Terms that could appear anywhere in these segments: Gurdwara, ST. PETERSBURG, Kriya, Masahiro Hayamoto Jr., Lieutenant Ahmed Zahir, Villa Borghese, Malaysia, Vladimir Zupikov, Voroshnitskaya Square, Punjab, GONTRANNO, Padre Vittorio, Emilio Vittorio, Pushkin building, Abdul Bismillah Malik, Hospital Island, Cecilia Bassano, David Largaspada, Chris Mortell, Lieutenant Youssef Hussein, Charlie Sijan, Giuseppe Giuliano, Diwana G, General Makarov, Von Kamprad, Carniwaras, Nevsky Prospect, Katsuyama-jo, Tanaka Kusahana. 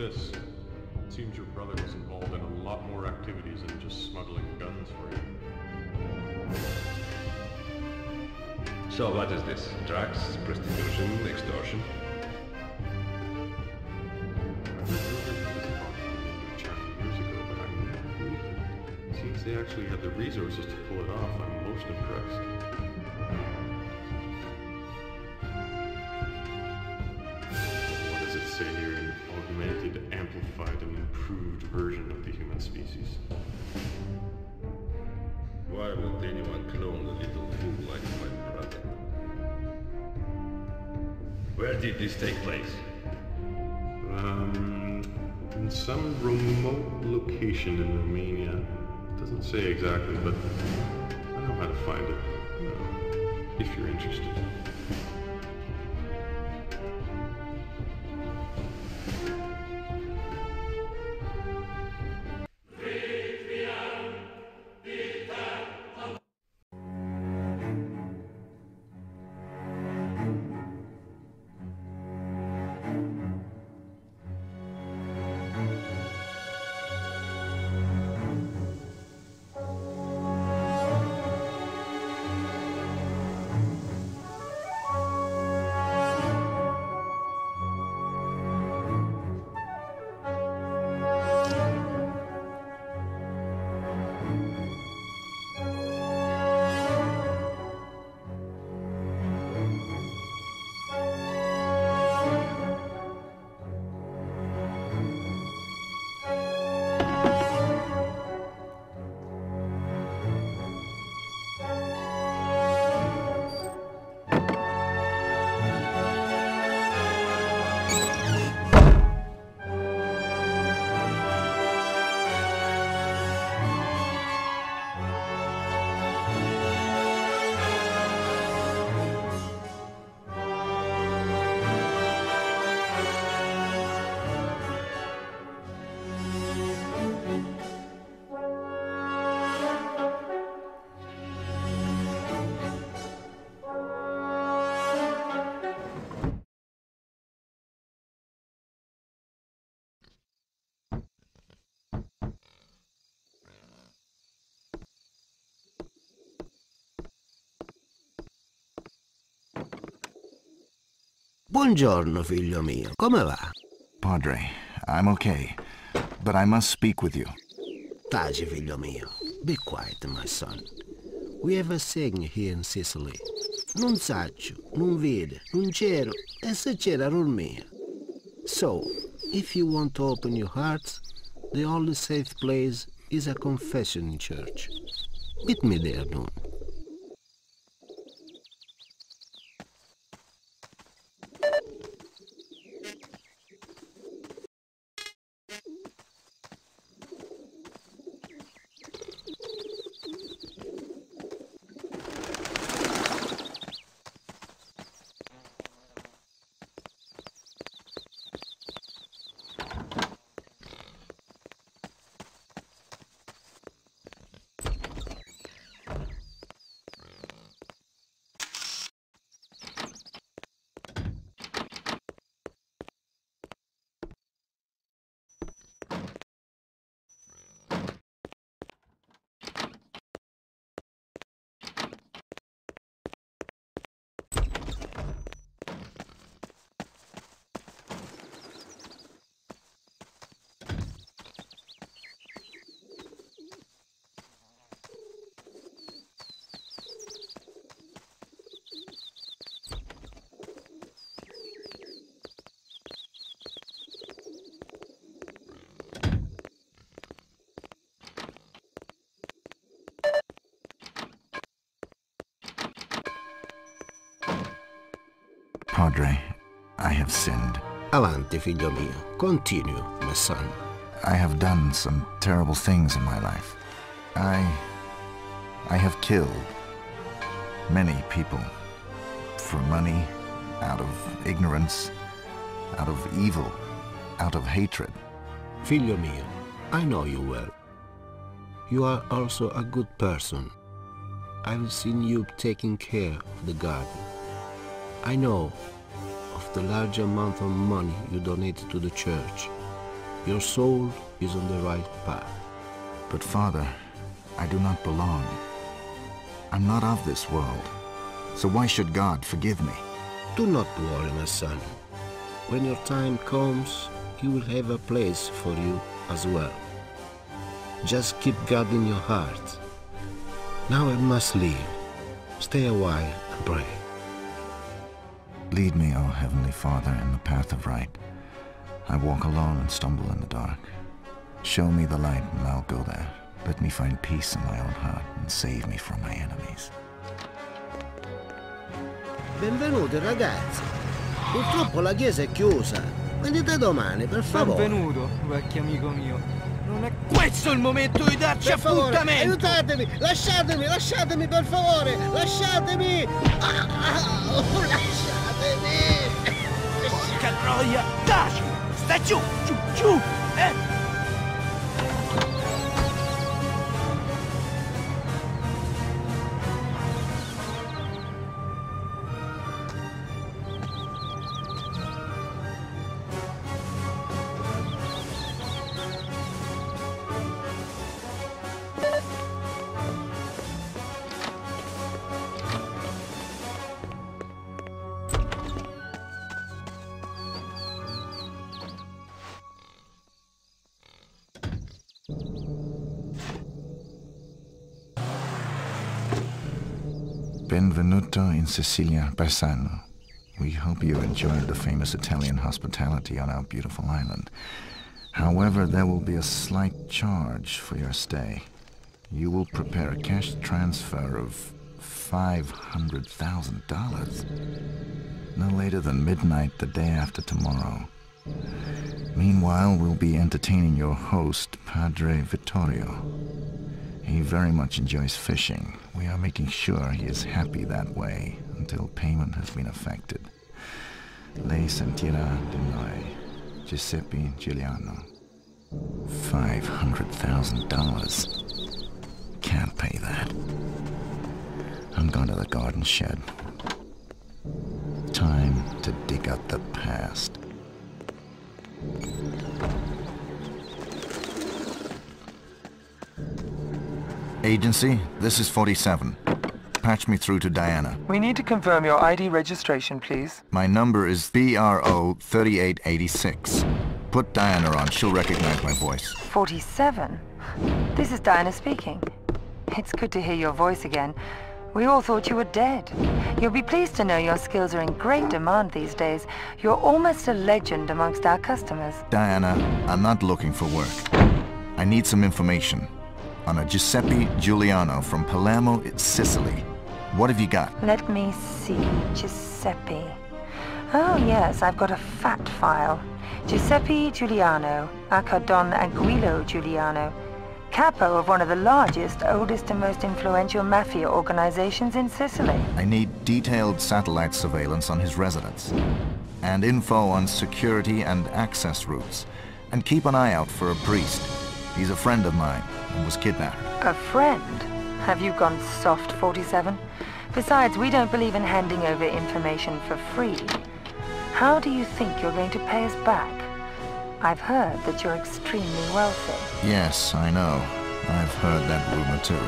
this. It seems your brother was involved in a lot more activities than just smuggling guns for you. So what is this? Drugs, prostitution, extortion? They actually had the resources to pull it off. I'm most impressed. What does it say here? An augmented, amplified, and improved version of the human species. Why would anyone clone a little fool like my brother? Where did this take place? In some remote location in Romania. Doesn't say exactly, but I know how to find it, if you're interested. Buongiorno, figlio mio. Come va? Padre, I'm okay, but I must speak with you. Taci, figlio mio. Be quiet, my son. We have a saying here in Sicily. Non saccio, non vede, non c'ero, e se c'era non mia. So, if you want to open your hearts, the only safe place is a confession church. Meet me there, noon. Padre, I have sinned. Avanti, figlio mio. Continue, my son. I have done some terrible things in my life. I have killed many people. For money, out of ignorance, out of evil, out of hatred. Figlio mio, I know you well. You are also a good person. I've seen you taking care of the garden. I know of the large amount of money you donated to the church. Your soul is on the right path. But Father, I do not belong. I'm not of this world. So why should God forgive me? Do not worry, my son. When your time comes, He will have a place for you as well. Just keep God in your heart. Now I must leave. Stay a while and pray. Lead me, O Heavenly Father, in the path of right. I walk alone and stumble in the dark. Show me the light and I'll go there. Let me find peace in my own heart and save me from my enemies. Benvenuti ragazzi. Purtroppo la chiesa è chiusa. Venite domani, per favore. Benvenuto, vecchio amico mio. Non è questo il momento di darci appuntamento! Aiutatemi! Lasciatemi! Lasciatemi per favore! Lasciatemi! Lasciatemi! Porca troia! Taci! Sta giù! Giù! Giù! Benvenuto in Cecilia Bassano. We hope you enjoyed the famous Italian hospitality on our beautiful island. However, there will be a slight charge for your stay. You will prepare a cash transfer of $500,000. No later than midnight the day after tomorrow. Meanwhile, we'll be entertaining your host, Padre Vittorio. He very much enjoys fishing. We are making sure he is happy that way until payment has been effected. Lei sentirà di noi, Giuseppe Giuliano. $500,000. Can't pay that. I'm going to the garden shed. Time to dig up the past. Agency, this is 47. Patch me through to Diana. We need to confirm your ID registration, please. My number is BRO 3886. Put Diana on, she'll recognize my voice. 47? This is Diana speaking. It's good to hear your voice again. We all thought you were dead. You'll be pleased to know your skills are in great demand these days. You're almost a legend amongst our customers. Diana, I'm not looking for work. I need some information on a Giuseppe Giuliano from Palermo, Sicily. What have you got? Let me see. Giuseppe. Oh yes, I've got a fat file. Giuseppe Giuliano, aka Don Anguillo Giuliano. Capo of one of the largest, oldest and most influential mafia organizations in Sicily. I need detailed satellite surveillance on his residence, and info on security and access routes. And keep an eye out for a priest. He's a friend of mine and was kidnapped. A friend? Have you gone soft, 47? Besides, we don't believe in handing over information for free. How do you think you're going to pay us back? I've heard that you're extremely wealthy. Yes, I know. I've heard that rumor too.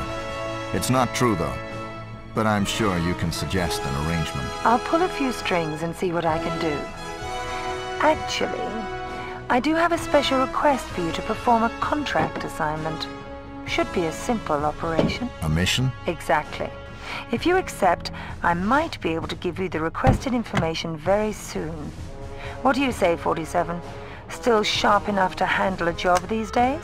It's not true though, but I'm sure you can suggest an arrangement. I'll pull a few strings and see what I can do. Actually, I do have a special request for you to perform a contract assignment. Should be a simple operation. A mission? Exactly. If you accept, I might be able to give you the requested information very soon. What do you say, 47? Still sharp enough to handle a job these days?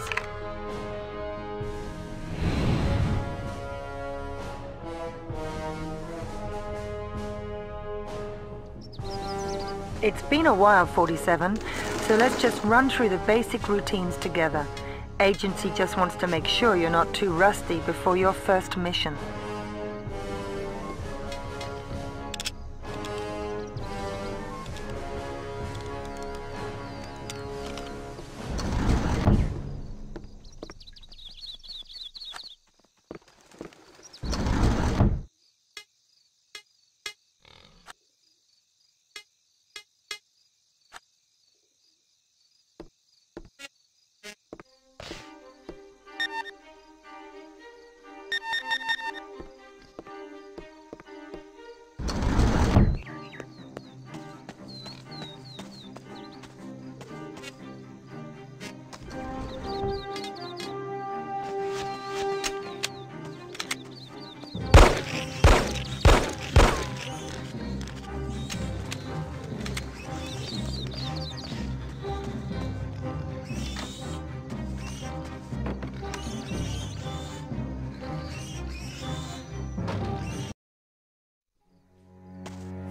It's been a while, 47. So let's just run through the basic routines together. Agency just wants to make sure you're not too rusty before your first mission.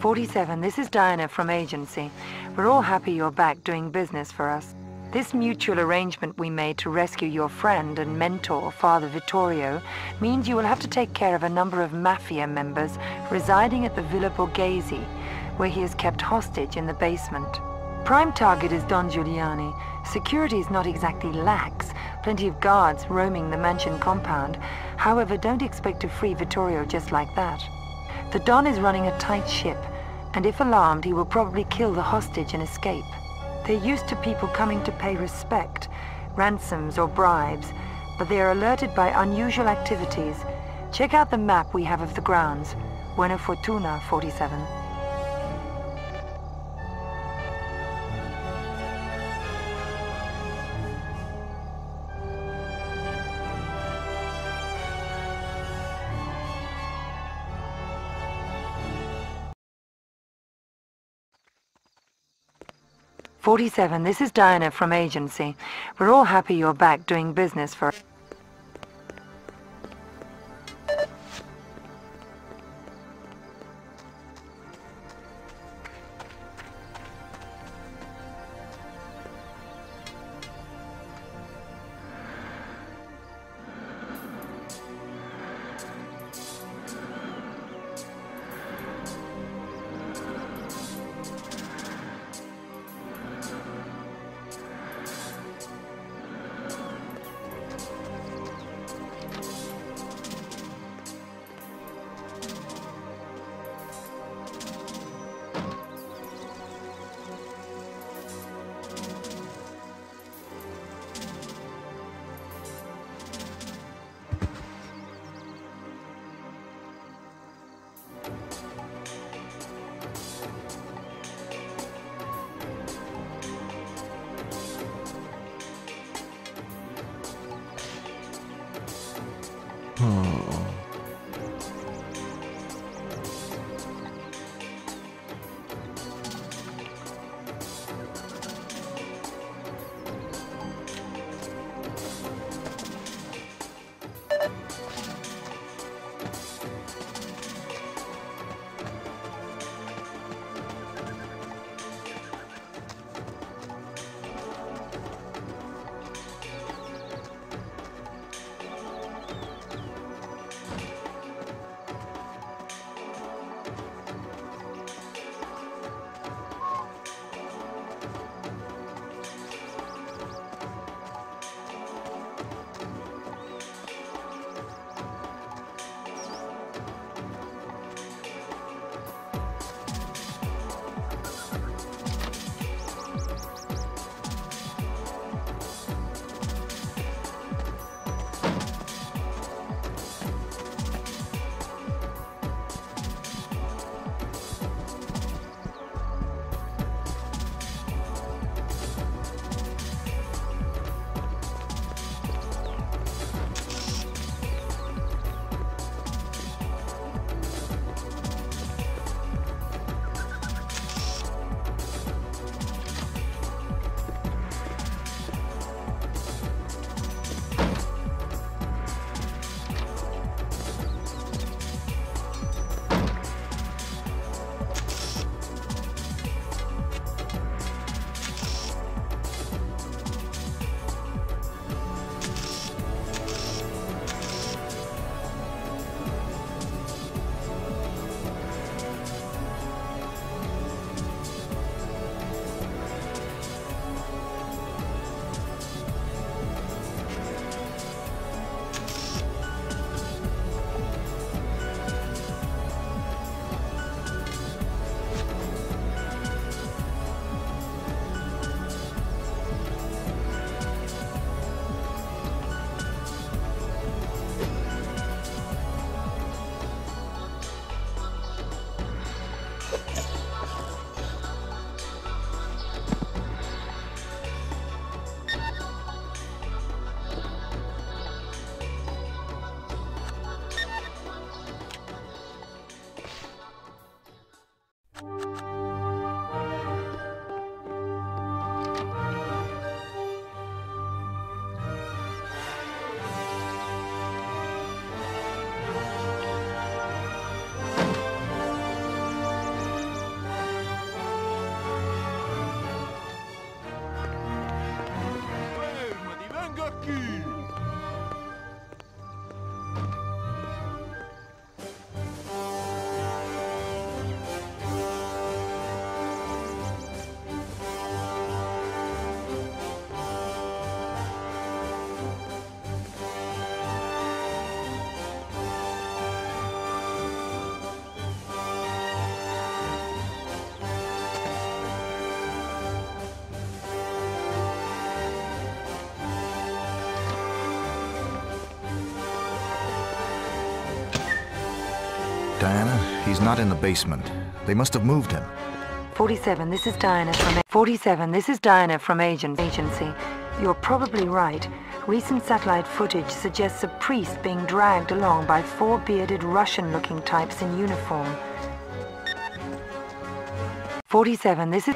47, this is Diana from agency. We're all happy you're back doing business for us. This mutual arrangement we made to rescue your friend and mentor, Father Vittorio, means you will have to take care of a number of Mafia members residing at the Villa Borghese, where he is kept hostage in the basement. Prime target is Don Giuliani. Security is not exactly lax. Plenty of guards roaming the mansion compound. However, don't expect to free Vittorio just like that. The Don is running a tight ship, and if alarmed, he will probably kill the hostage and escape. They're used to people coming to pay respect, ransoms or bribes, but they are alerted by unusual activities. Check out the map we have of the grounds. Buena Fortuna, 47. This is Diana from agency. We're all happy you're back doing business for us. Diana, he's not in the basement. They must have moved him. 47, this is Diana from... 47, this is Diana from agency. You're probably right. Recent satellite footage suggests a priest being dragged along by four bearded Russian-looking types in uniform. 47, this is...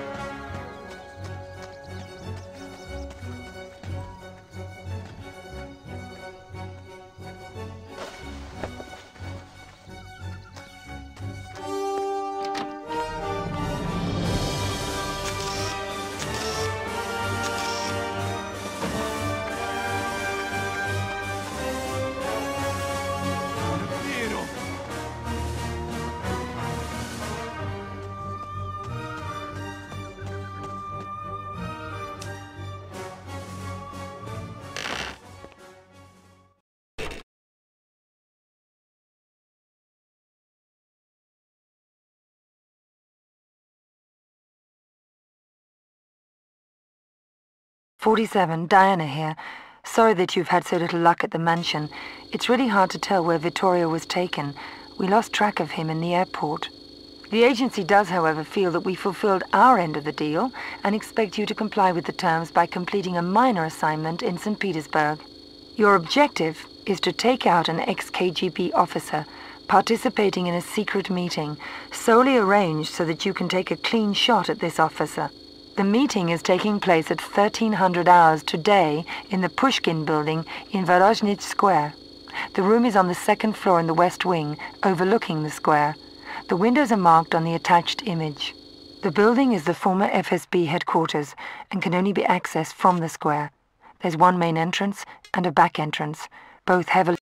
Diana here. Sorry that you've had so little luck at the mansion. It's really hard to tell where Vittorio was taken. We lost track of him in the airport. The agency does, however, feel that we fulfilled our end of the deal and expect you to comply with the terms by completing a minor assignment in St. Petersburg. Your objective is to take out an ex-KGB officer participating in a secret meeting, solely arranged so that you can take a clean shot at this officer. The meeting is taking place at 1300 hours today in the Pushkin building in Voroshnitskaya Square. The room is on the second floor in the west wing, overlooking the square. The windows are marked on the attached image. The building is the former FSB headquarters and can only be accessed from the square. There's one main entrance and a back entrance, both heavily...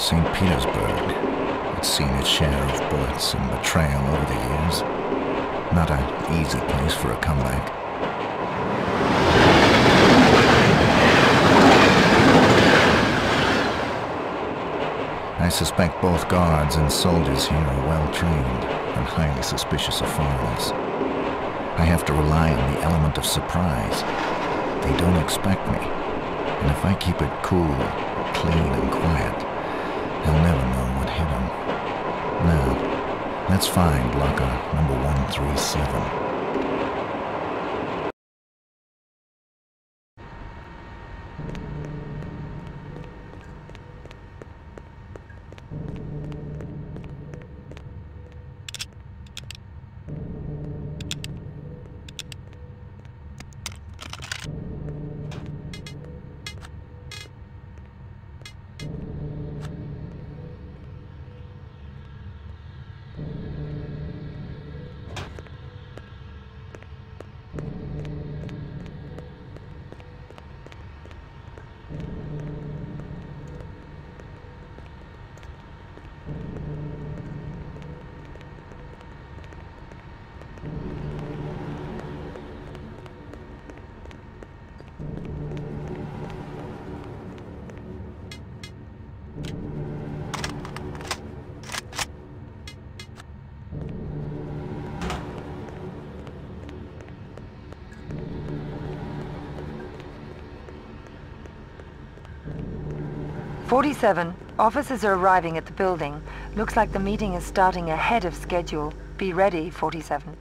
St. Petersburg had seen its share of bullets and betrayal over the years. Not an easy place for a comeback. I suspect both guards and soldiers here are well-trained and highly suspicious of foreigners. I have to rely on the element of surprise. They don't expect me, and if I keep it cool, clean and quiet, he'll never know what hit him. Now, let's find locker number 137. Officers are arriving at the building. Looks like the meeting is starting ahead of schedule. Be ready, 47.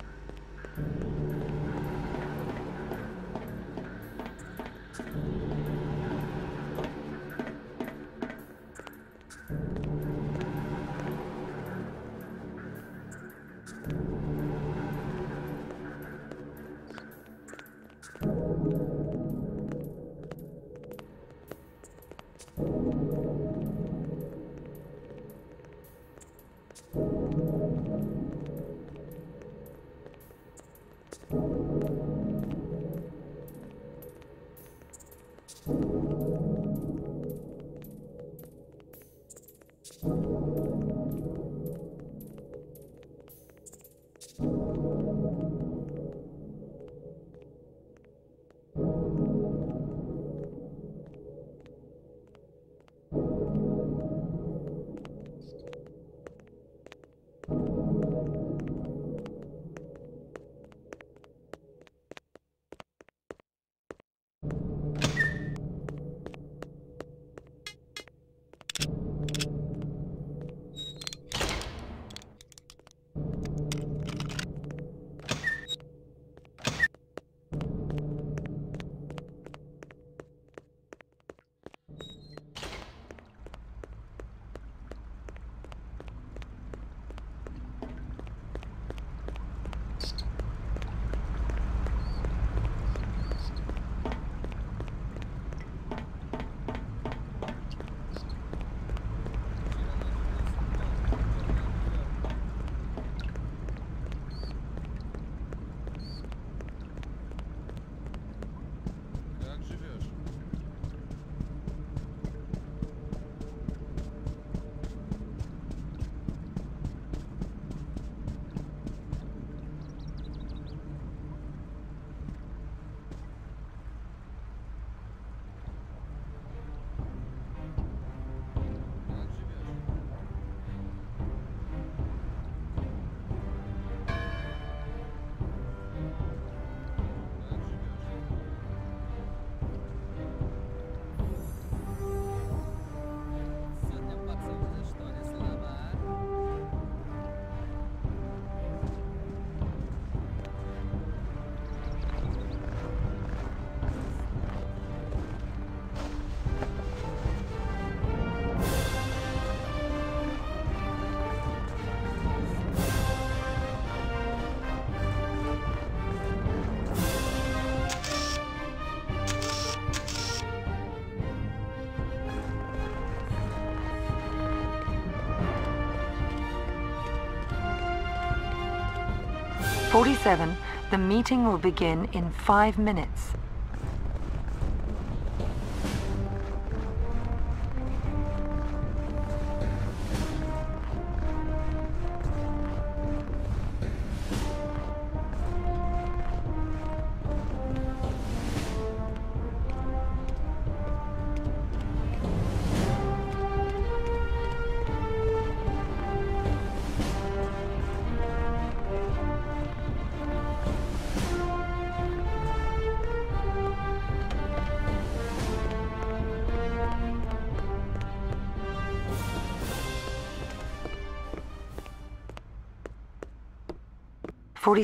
47, the meeting will begin in 5 minutes.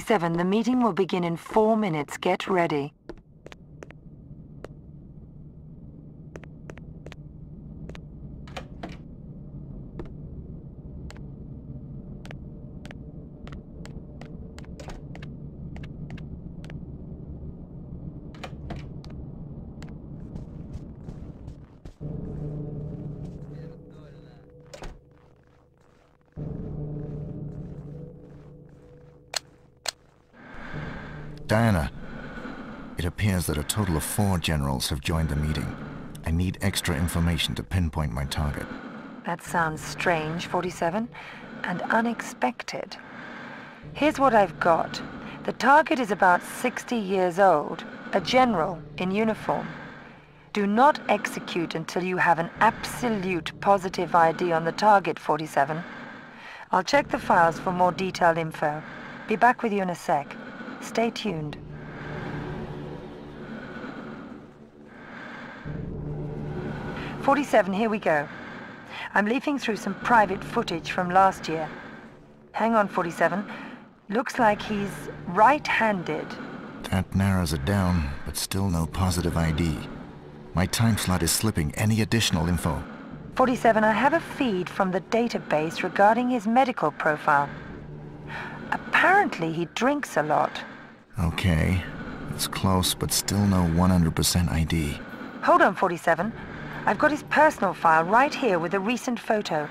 The meeting will begin in 4 minutes. Get ready. Diana, it appears that a total of 4 generals have joined the meeting. I need extra information to pinpoint my target. That sounds strange, 47, and unexpected. Here's what I've got. The target is about 60 years old, a general in uniform. Do not execute until you have an absolute positive ID on the target, 47. I'll check the files for more detailed info. Be back with you in a sec. Stay tuned. "47, here we go. I'm leafing through some private footage from last year. Hang on, 47. Looks like he's right-handed." That narrows it down, but still no positive ID. My time slot is slipping. Any additional info? 47, I have a feed from the database regarding his medical profile. Apparently he drinks a lot. Okay, it's close, but still no 100% ID. Hold on, 47. I've got his personal file right here with a recent photo.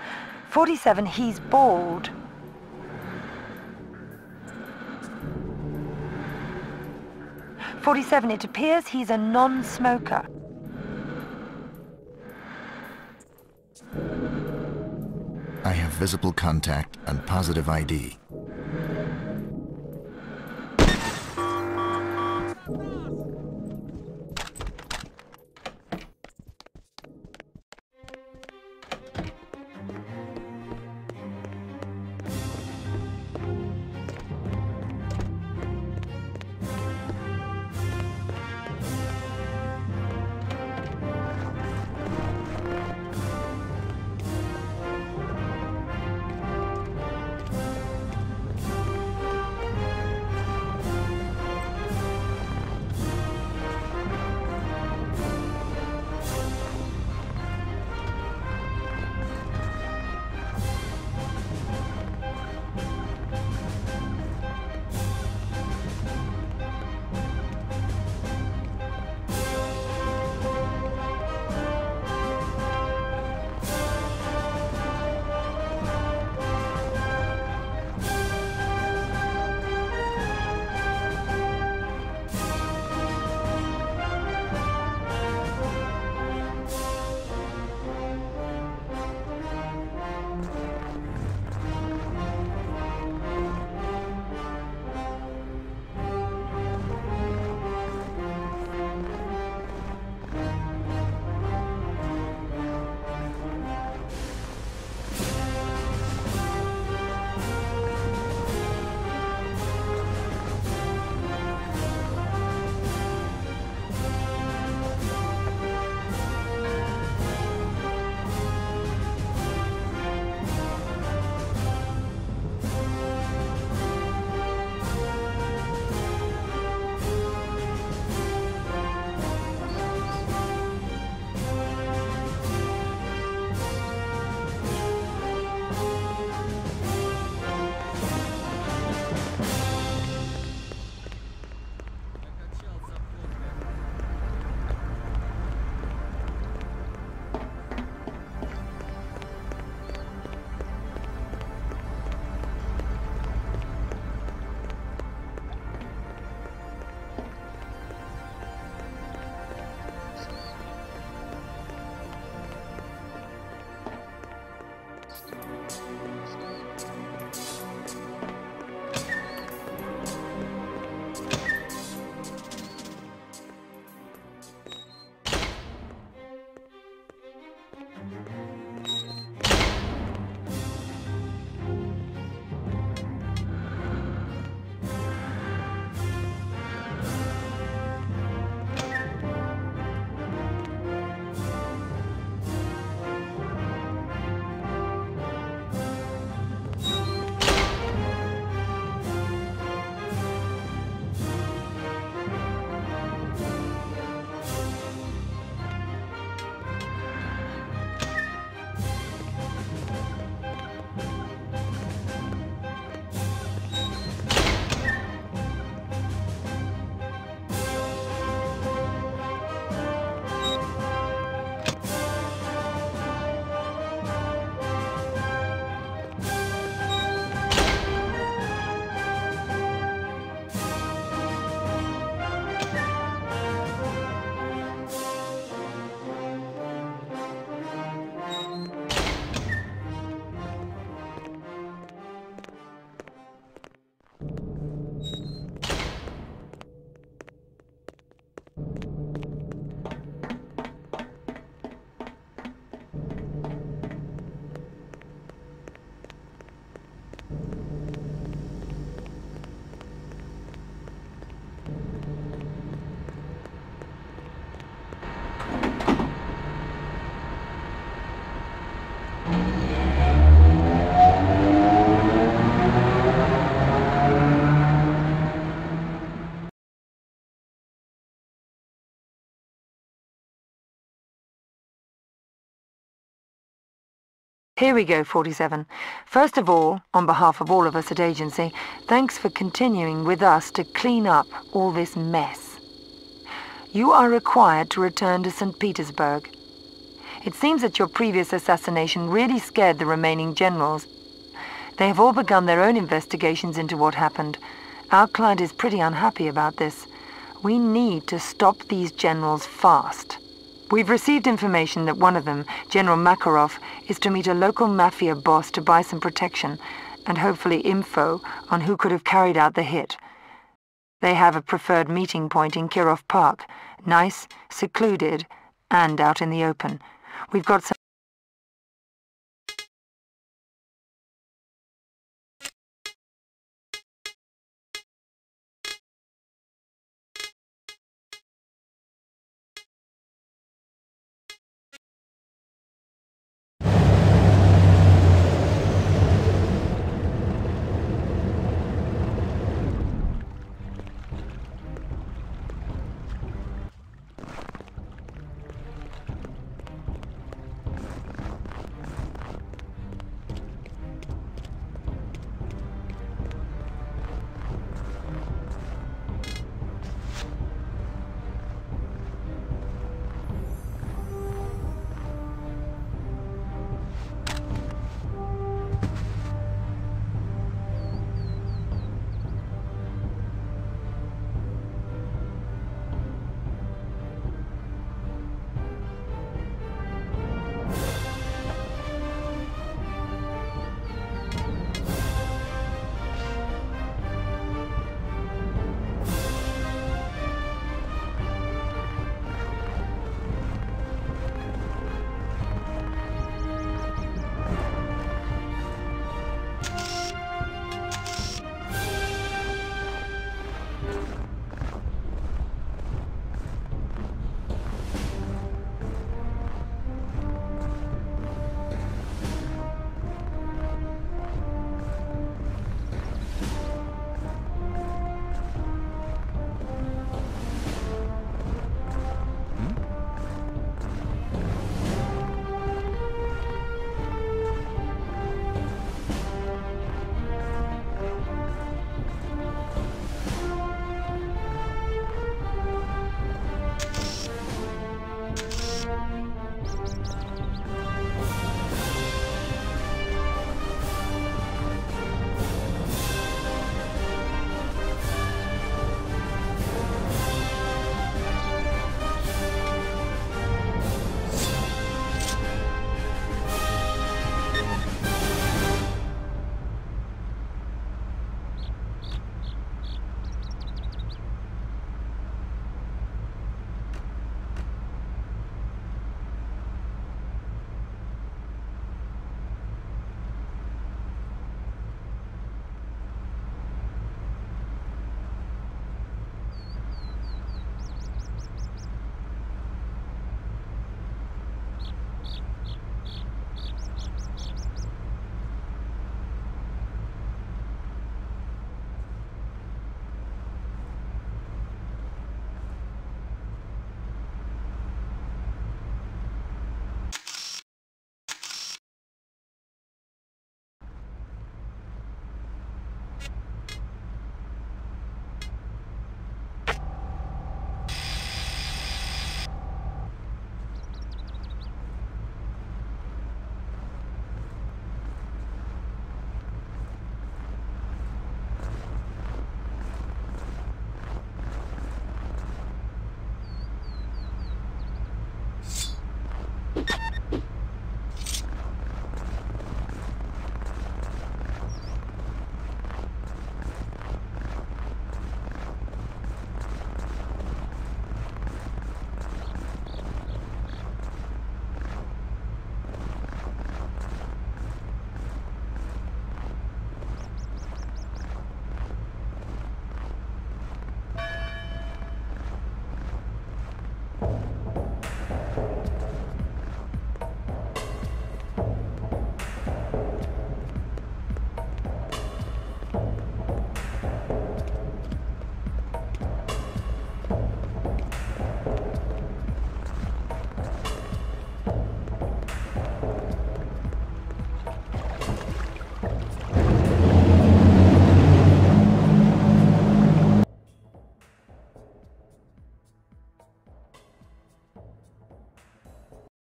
47, he's bald. It appears he's a non-smoker. I have visible contact and positive ID. Here we go, 47. First of all, on behalf of all of us at Agency, thanks for continuing with us to clean up all this mess. You are required to return to St. Petersburg. It seems that your previous assassination really scared the remaining generals. They have all begun their own investigations into what happened. Our client is pretty unhappy about this. We need to stop these generals fast. We've received information that one of them, General Makarov, is to meet a local mafia boss to buy some protection, and hopefully info on who could have carried out the hit. They have a preferred meeting point in Kirov Park. Nice, secluded, and out in the open. We've got some...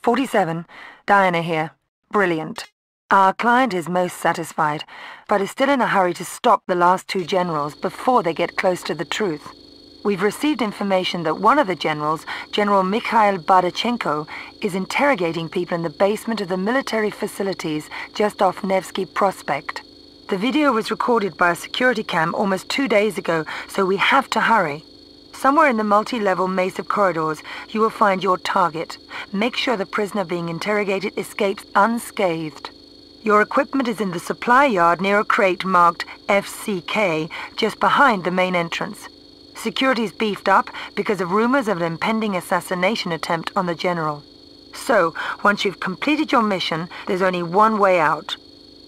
47. Diana here. Brilliant. Our client is most satisfied, but is still in a hurry to stop the last two generals before they get close to the truth. We've received information that one of the generals, General Mikhail Badachenko, is interrogating people in the basement of the military facilities just off Nevsky Prospect. The video was recorded by a security cam almost 2 days ago, so we have to hurry. Somewhere in the multi-level maze of corridors, you will find your target. Make sure the prisoner being interrogated escapes unscathed. Your equipment is in the supply yard near a crate marked FCK, just behind the main entrance. Security's beefed up because of rumors of an impending assassination attempt on the general. So, once you've completed your mission, there's only one way out.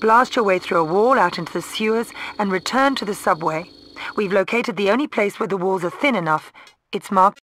Blast your way through a wall out into the sewers and return to the subway. We've located the only place where the walls are thin enough. It's marked.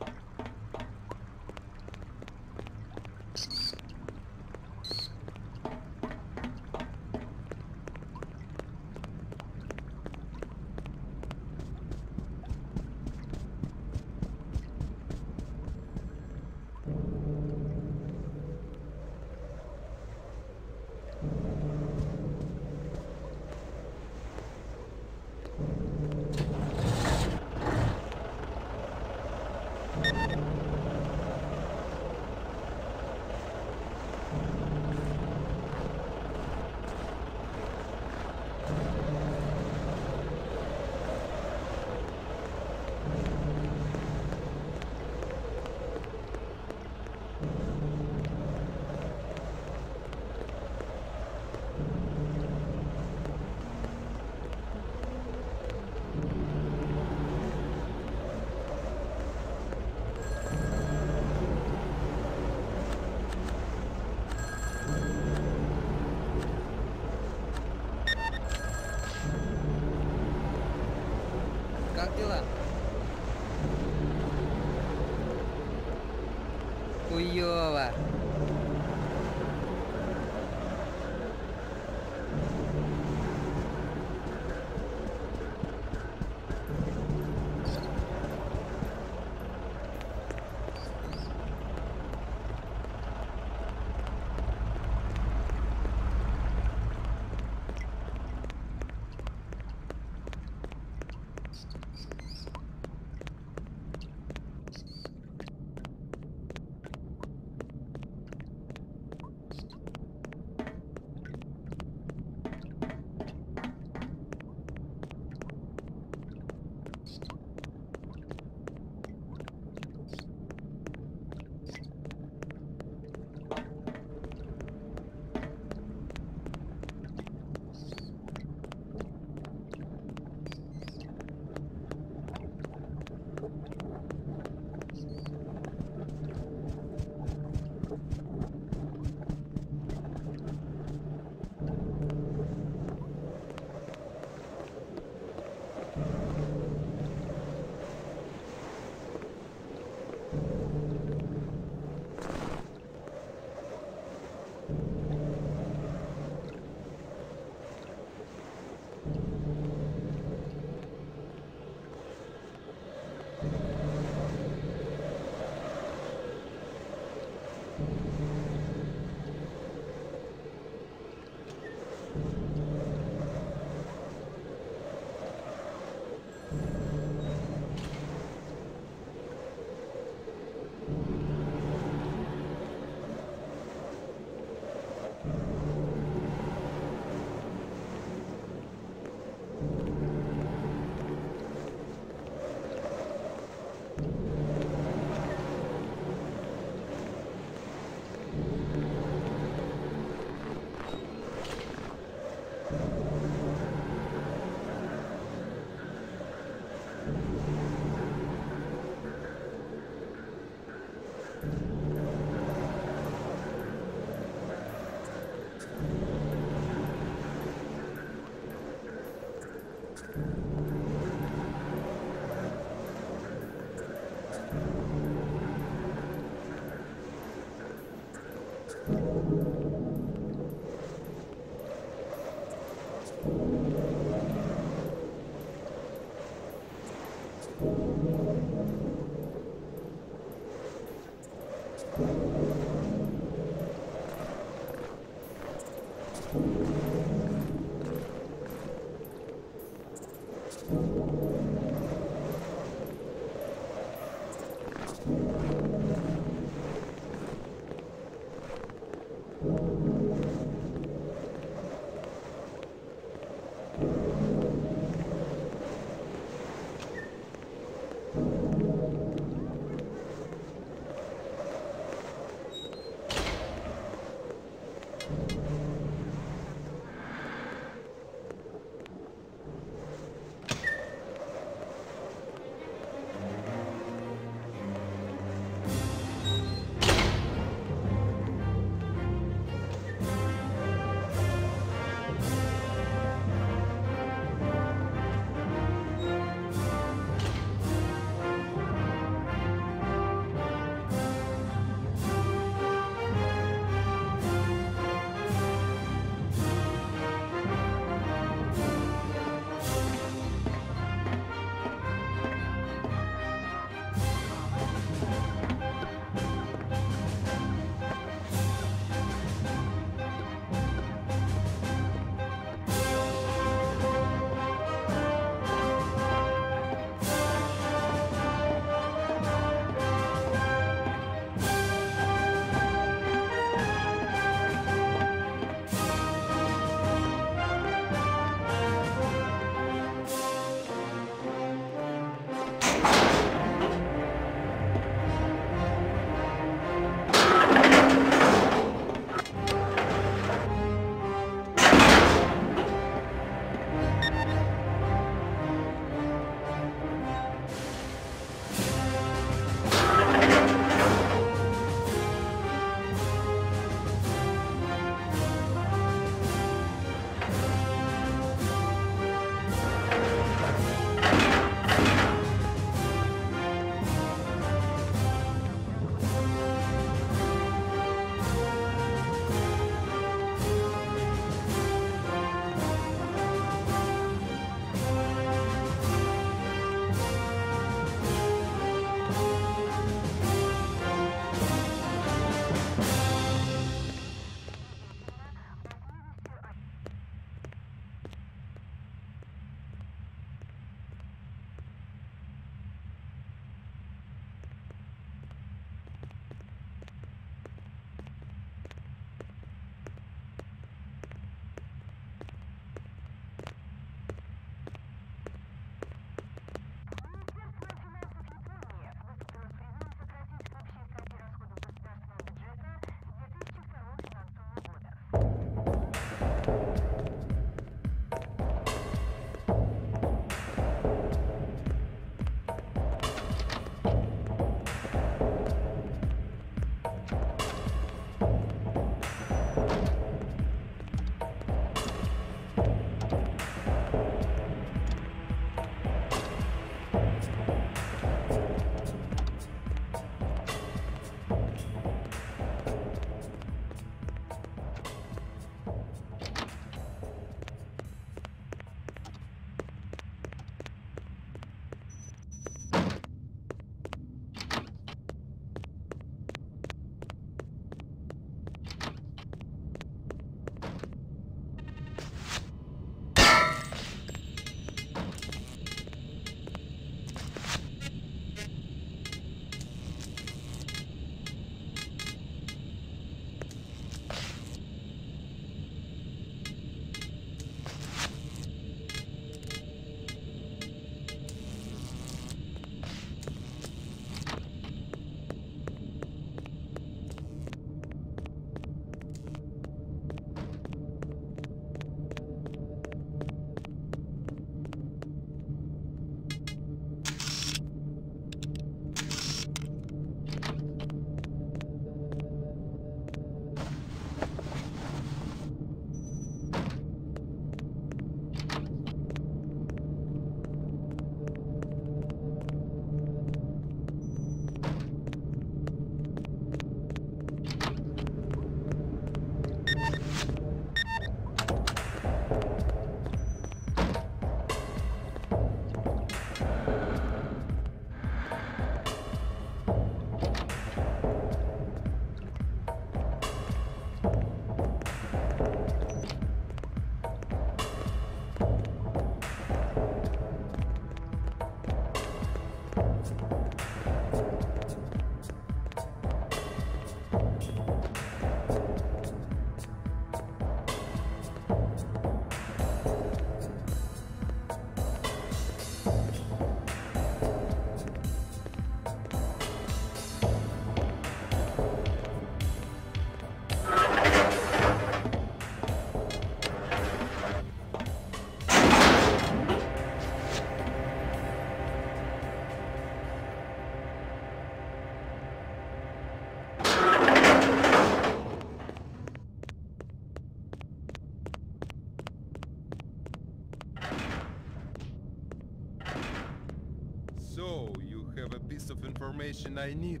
information I need.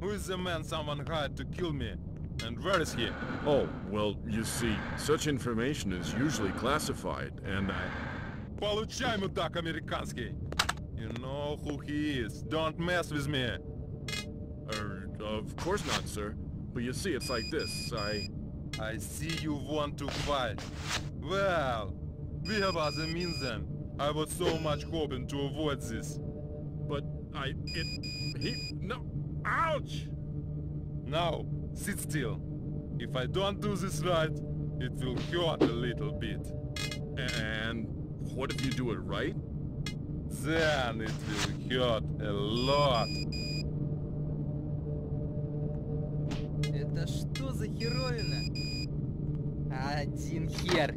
Who is the man someone hired to kill me? And where is he? Oh, well, you see, such information is usually classified, and I... Получай, мудак американский! You know who he is. Don't mess with me! Of course not, sir. But you see, it's like this, I see you want to fight. Well, we have other means then. I was so much hoping to avoid this. But no, ouch! Now, sit still. If I don't do this right, it will hurt a little bit. And what if you do it right? Then it will hurt a lot. Это что за херовина? Один хер.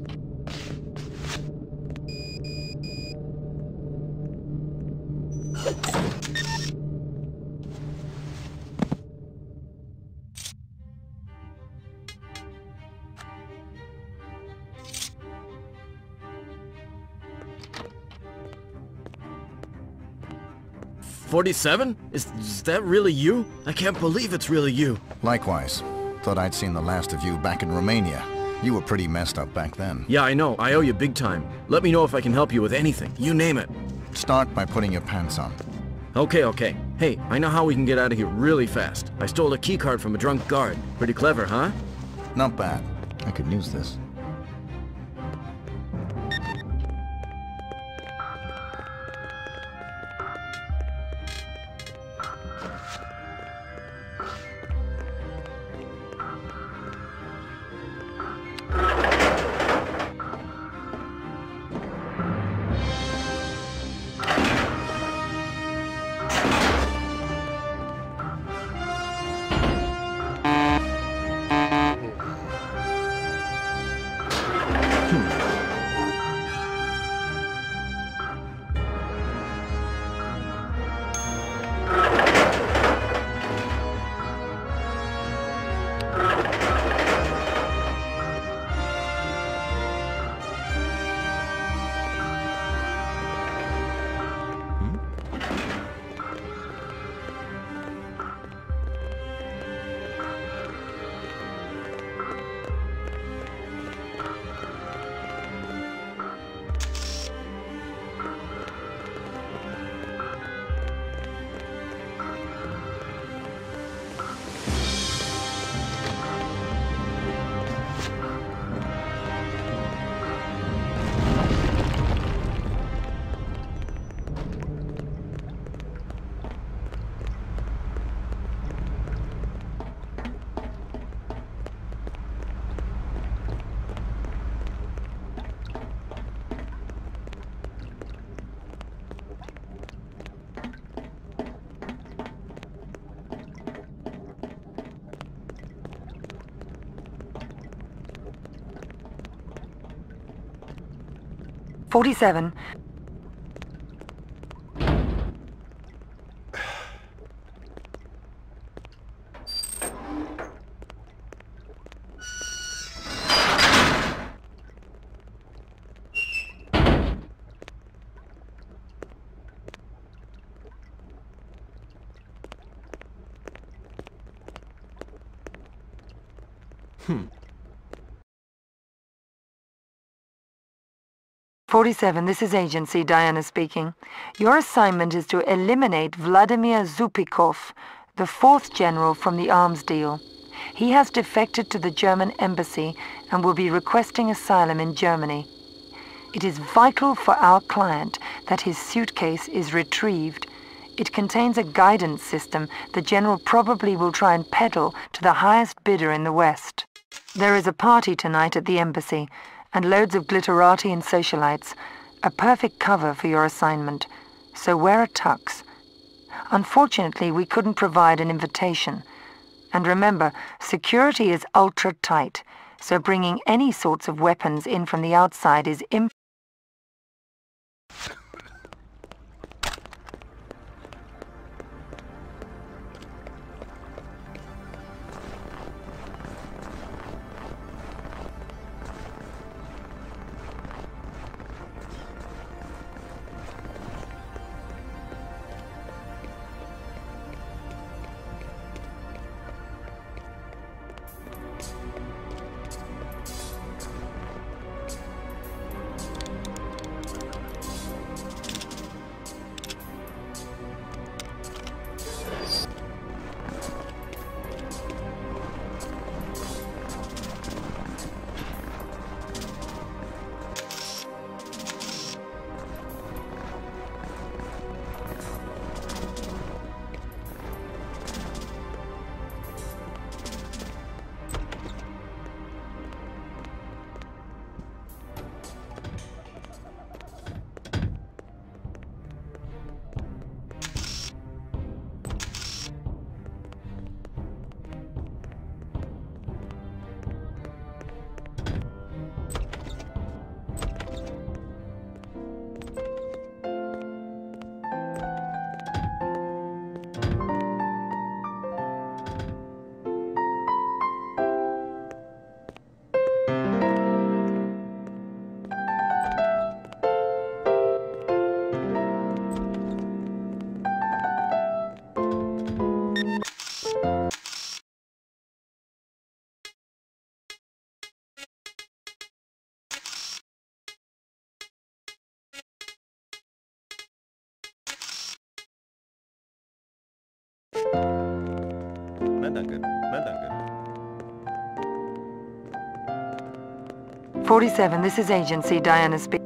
'47? Is that really you? I can't believe it's really you. Likewise. Thought I'd seen the last of you back in Romania. You were pretty messed up back then. Yeah, I know. I owe you big time. Let me know if I can help you with anything. You name it. Start by putting your pants on. Okay. Hey, I know how we can get out of here really fast. I stole a keycard from a drunk guard. Pretty clever, huh? Not bad. I could use this. '47. Hmm. 47, this is Agency, Diana speaking. Your assignment is to eliminate Vladimir Zupikov, the fourth general from the arms deal. He has defected to the German embassy and will be requesting asylum in Germany. It is vital for our client that his suitcase is retrieved. It contains a guidance system the general probably will try and peddle to the highest bidder in the West. There is a party tonight at the embassy, and loads of glitterati and socialites. A perfect cover for your assignment. So wear a tux. Unfortunately, we couldn't provide an invitation. And remember, security is ultra tight, so bringing any sorts of weapons in from the outside is impossible. 47, this is agency. Diana speaking.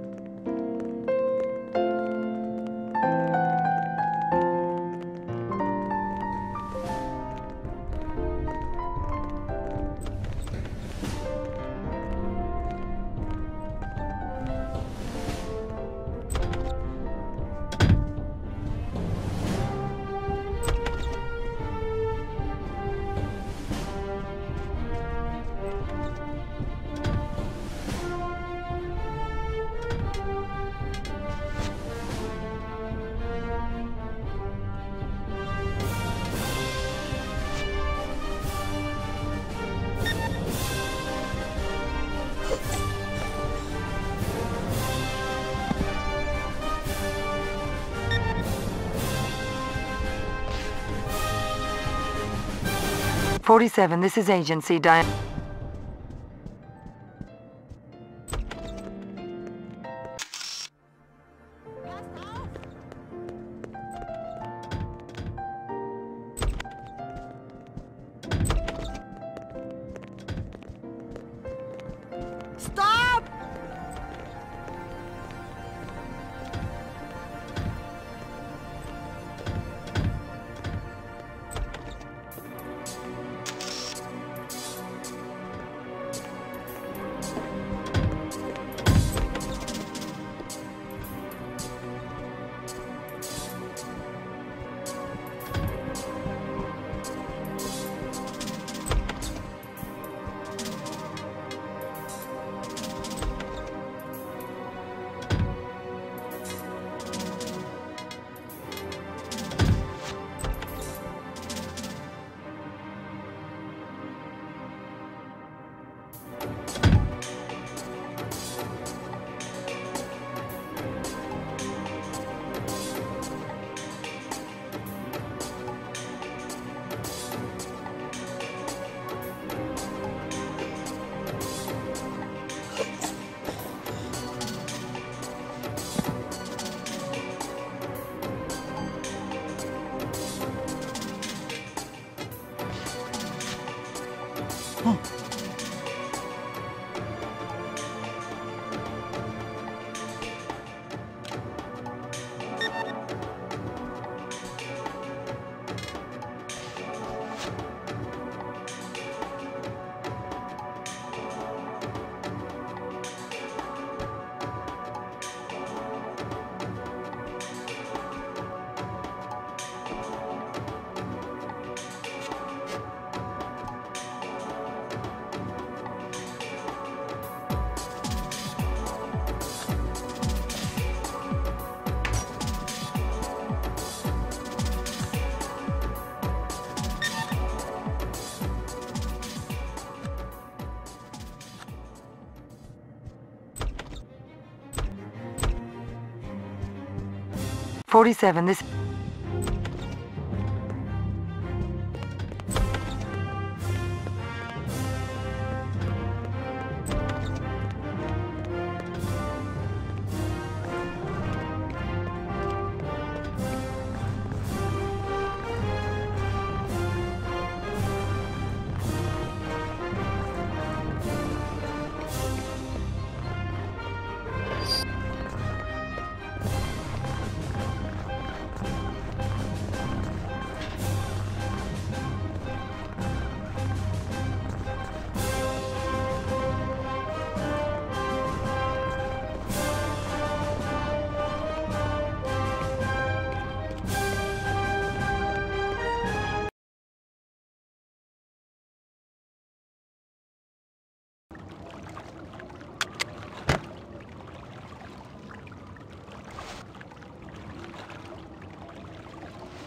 This is agency. Diane. Stop!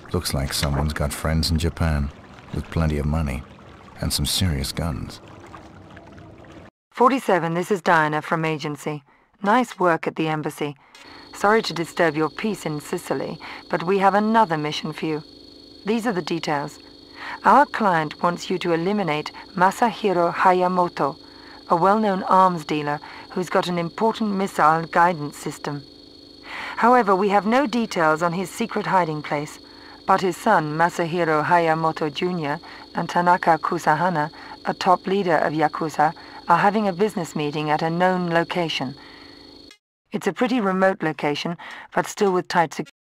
This looks like someone's got friends in Japan, with plenty of money, and some serious guns. 47, this is Diana from agency. Nice work at the embassy. Sorry to disturb your peace in Sicily, but we have another mission for you. These are the details. Our client wants you to eliminate Masahiro Hayamoto, a well-known arms dealer who's got an important missile guidance system. However, we have no details on his secret hiding place. but his son Masahiro Hayamoto Jr. and Tanaka Kusahana, a top leader of Yakuza, are having a business meeting at a known location. It's a pretty remote location, but still with tight security.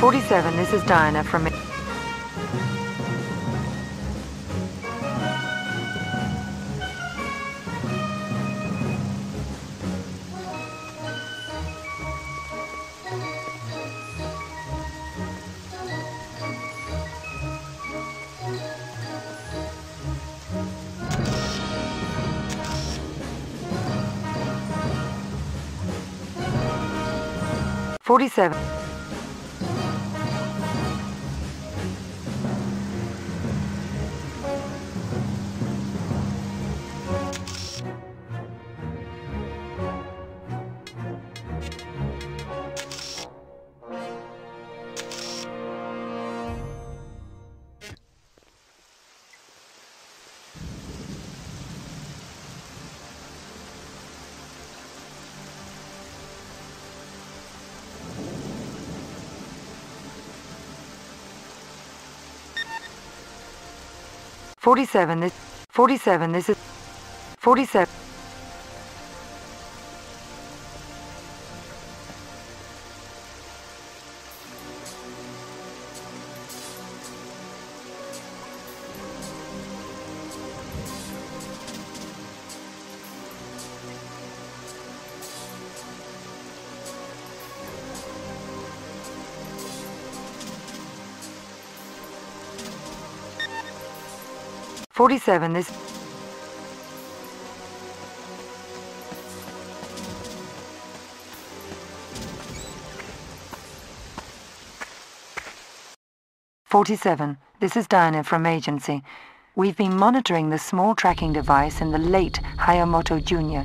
47, this is Diana from... Forty-seven, this is 47. This is Diana from Agency. We've been monitoring the small tracking device in the late Hayamoto Jr.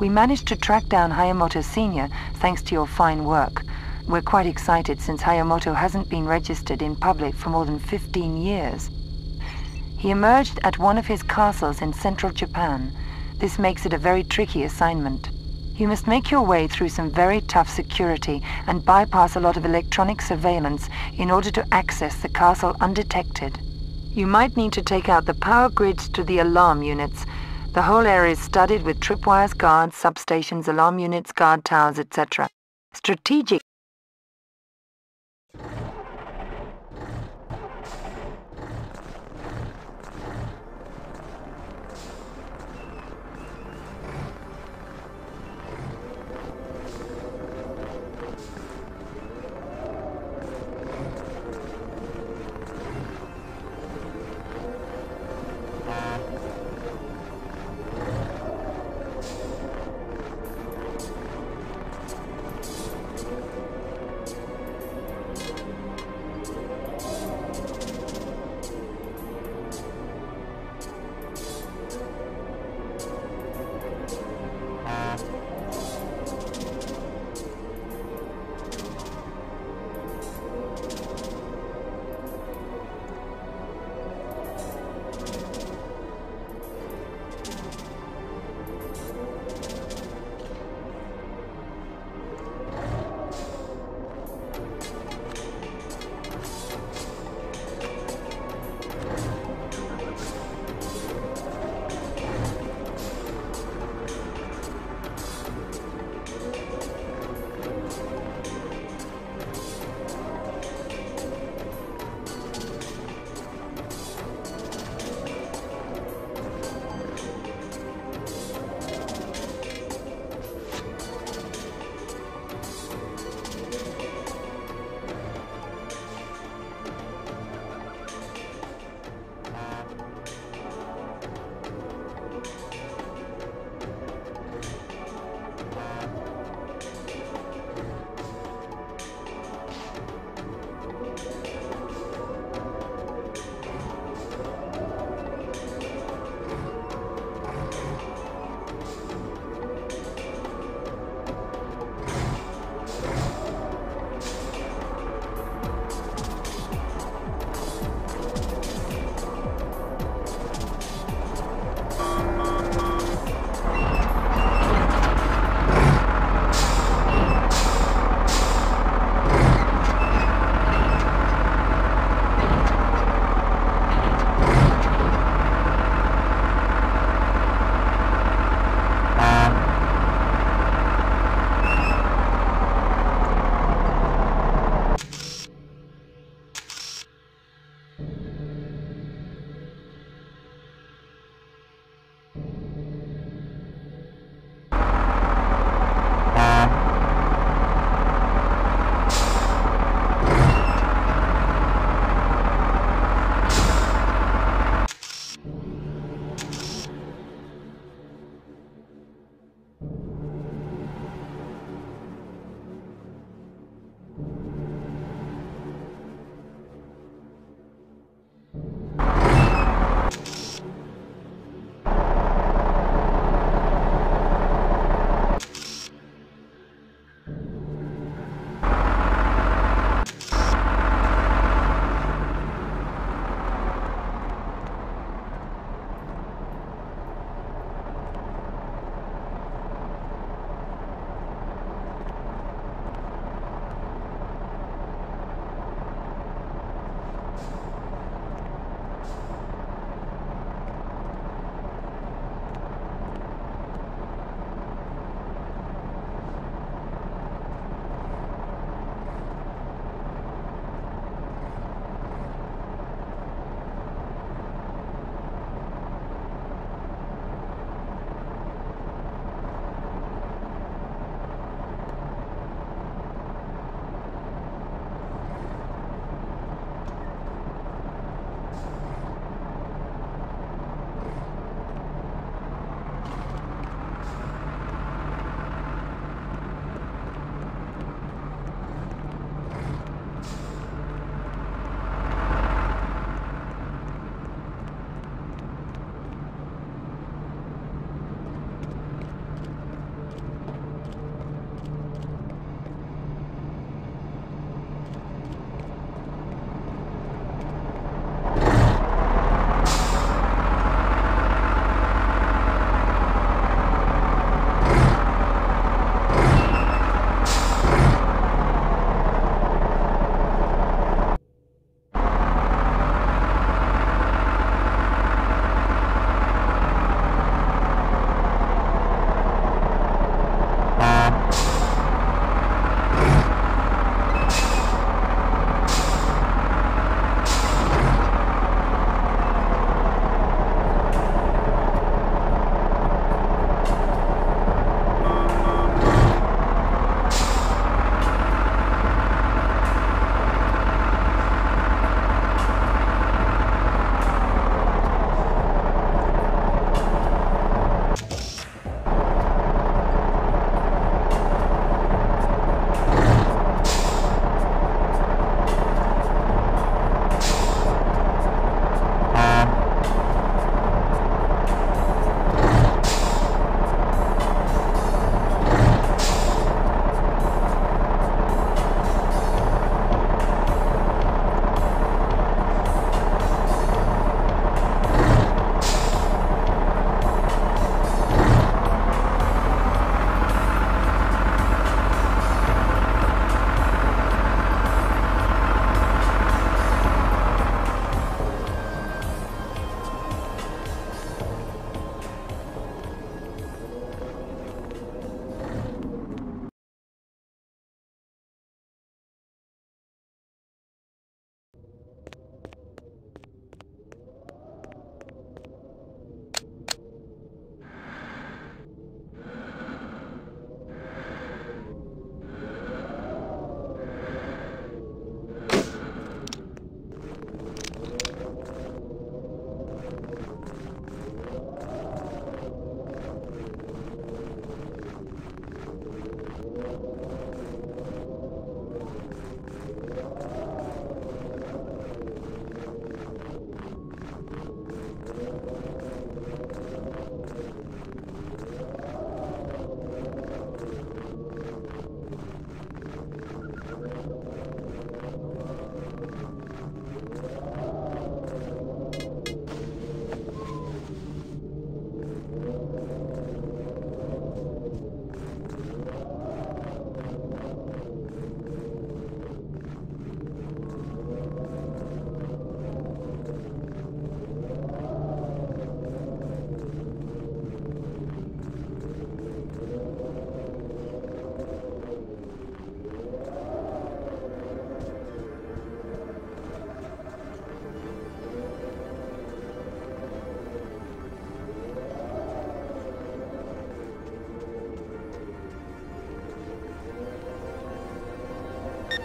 We managed to track down Hayamoto Sr. thanks to your fine work. We're quite excited since Hayamoto hasn't been registered in public for more than 15 years. He emerged at one of his castles in central Japan. This makes it a very tricky assignment. You must make your way through some very tough security and bypass a lot of electronic surveillance in order to access the castle undetected. You might need to take out the power grids to the alarm units. The whole area is studded with tripwires, guards, substations, alarm units, guard towers, etc. Strategic.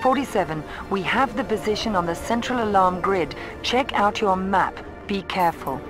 47, we have the position on the central alarm grid. Check out your map. Be careful.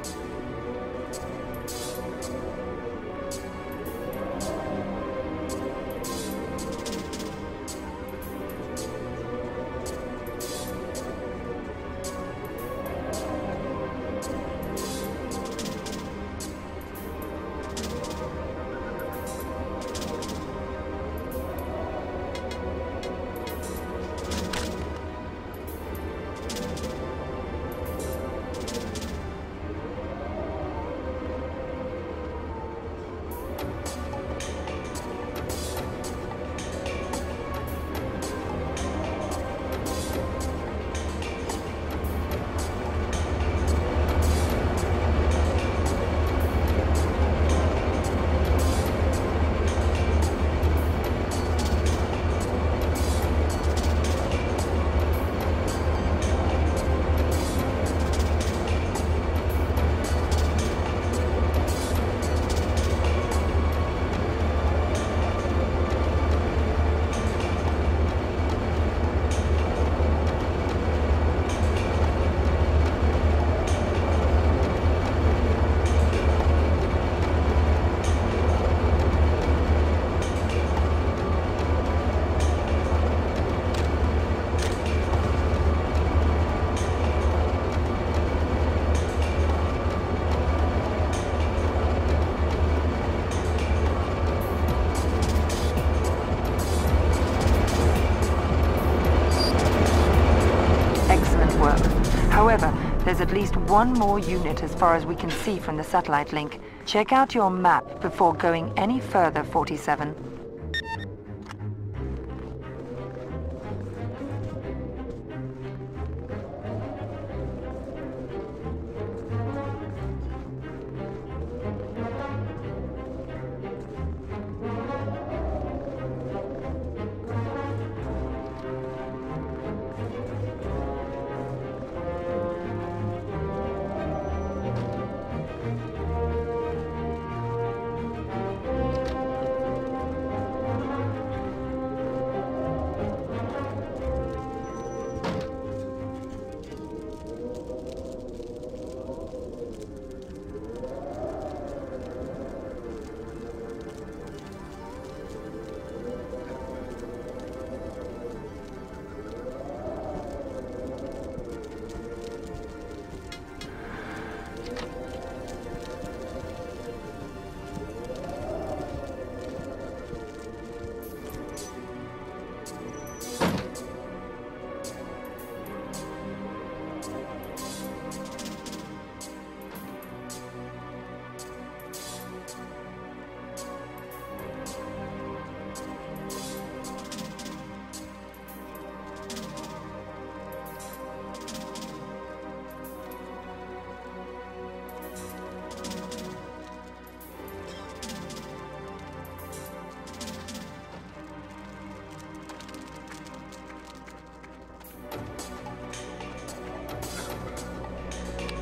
There's at least one more unit as far as we can see from the satellite link. Check out your map before going any further, 47.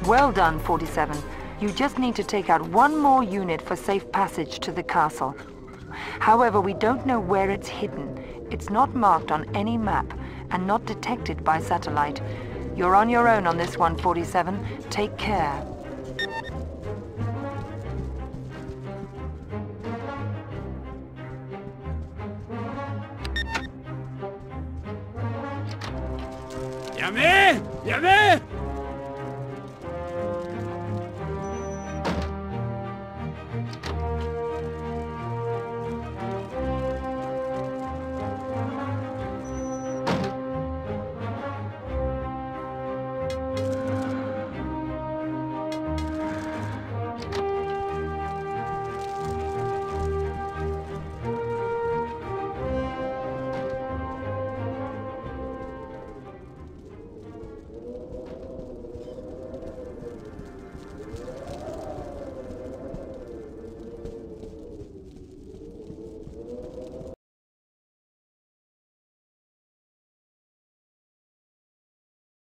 Well done, 47. You just need to take out one more unit for safe passage to the castle. However, we don't know where it's hidden. It's not marked on any map and not detected by satellite. You're on your own on this one, 47. Take care.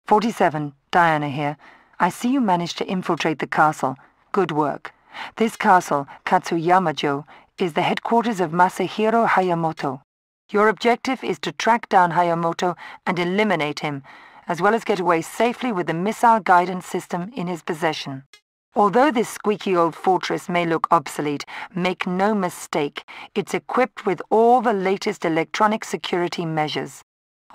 "47, Diana here. I see you managed to infiltrate the castle. Good work. This castle, Katsuyama-jo, is the headquarters of Masahiro Hayamoto. Your objective is to track down Hayamoto and eliminate him, as well as get away safely with the missile guidance system in his possession. Although this squeaky old fortress may look obsolete, make no mistake, it's equipped with all the latest electronic security measures.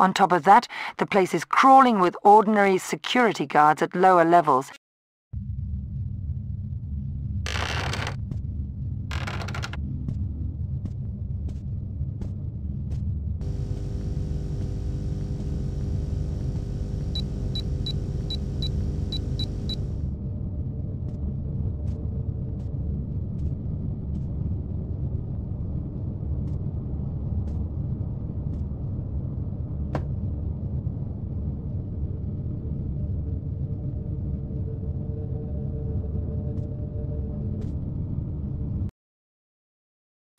On top of that, the place is crawling with ordinary security guards at lower levels.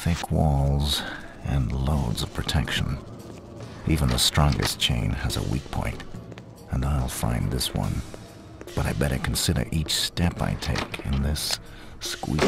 Thick walls and loads of protection. Even the strongest chain has a weak point, and I'll find this one. But I better consider each step I take in this squeak.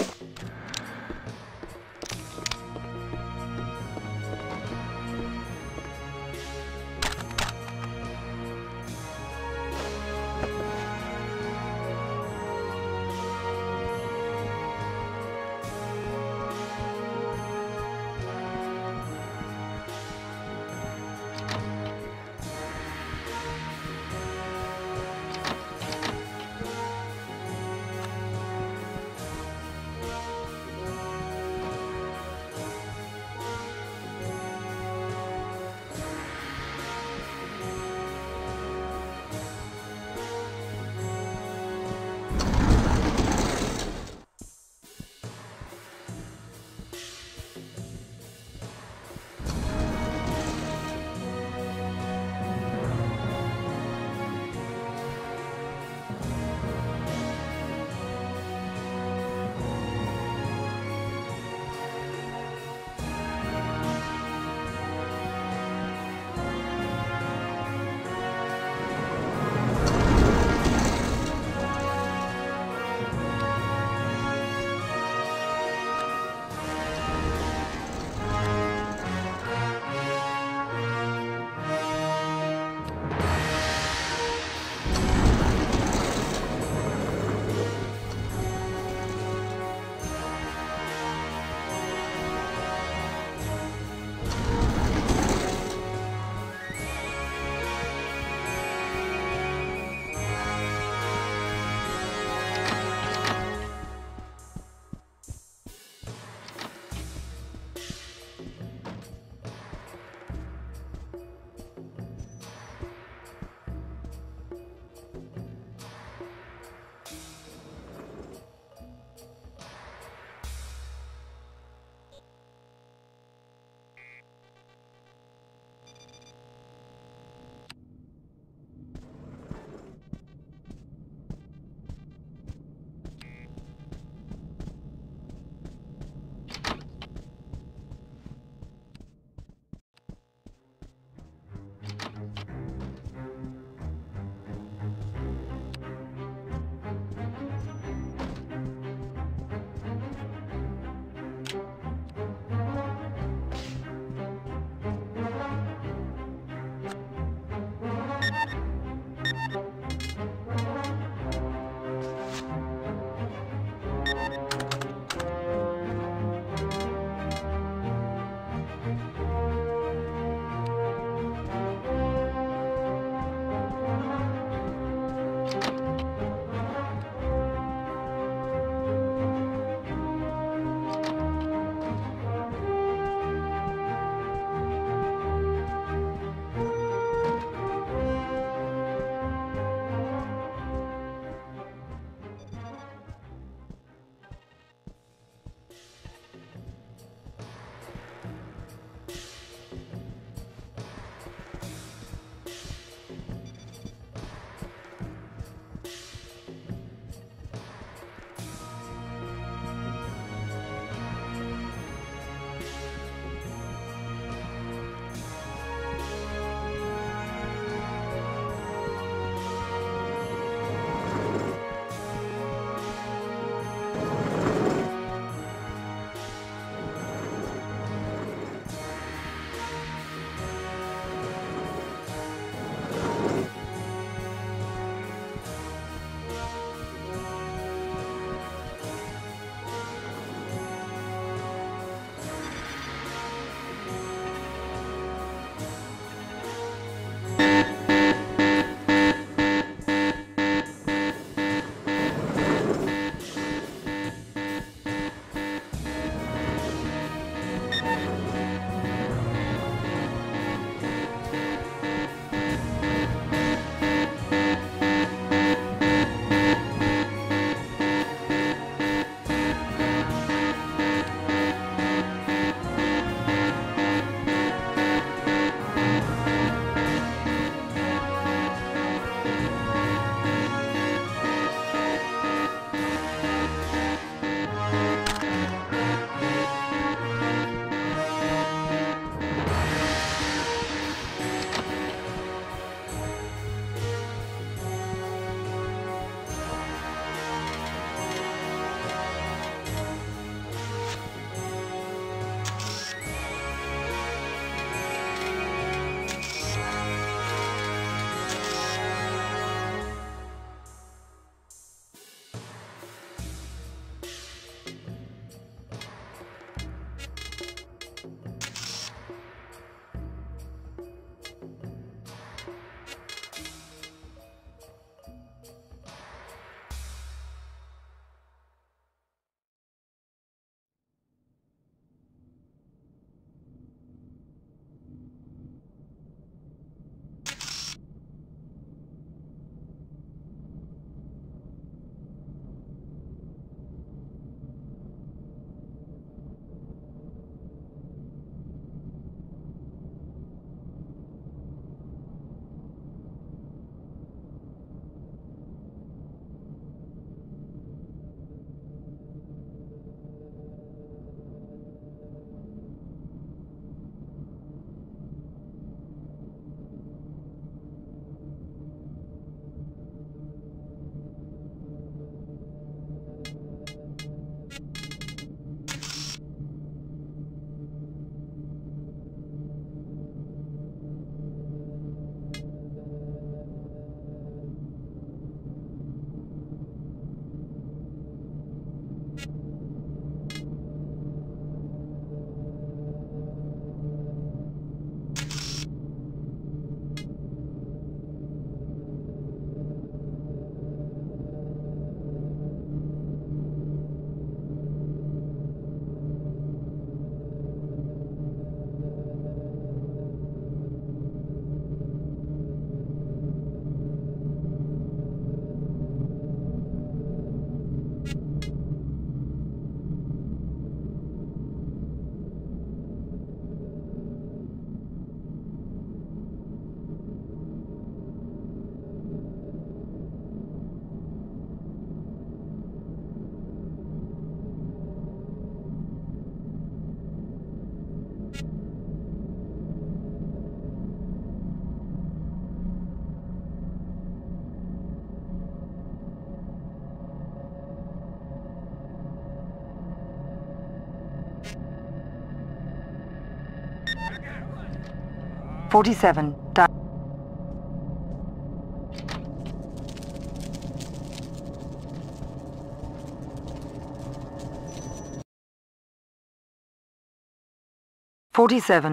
47.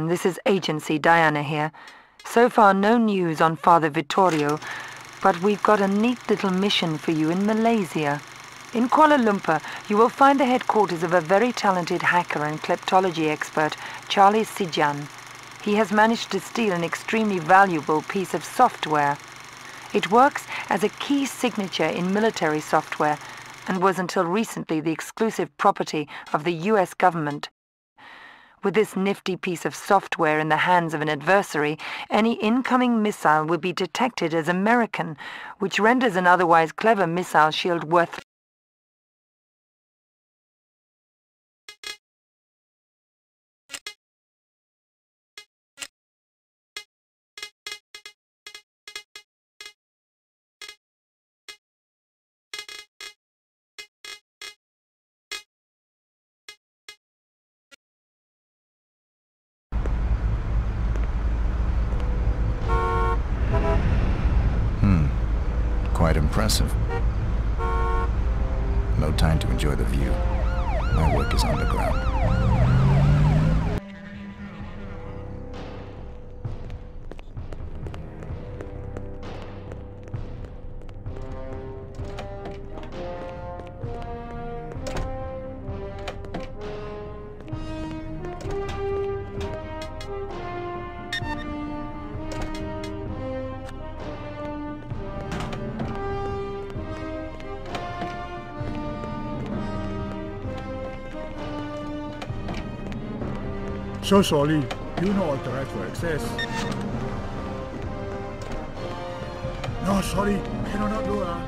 This is Agency Diana here. So far no news on Father Vittorio, but we've got a neat little mission for you in Malaysia. In Kuala Lumpur, you will find the headquarters of a very talented hacker and kleptology expert, Charlie Sijan. He has managed to steal an extremely valuable piece of software. It works as a key signature in military software and was until recently the exclusive property of the US government. With this nifty piece of software in the hands of an adversary, any incoming missile will be detected as American, which renders an otherwise clever missile shield worthless. Quite impressive. No time to enjoy the view. My work is underground. So sorry, you know what the right work says. No, sorry, I cannot do that.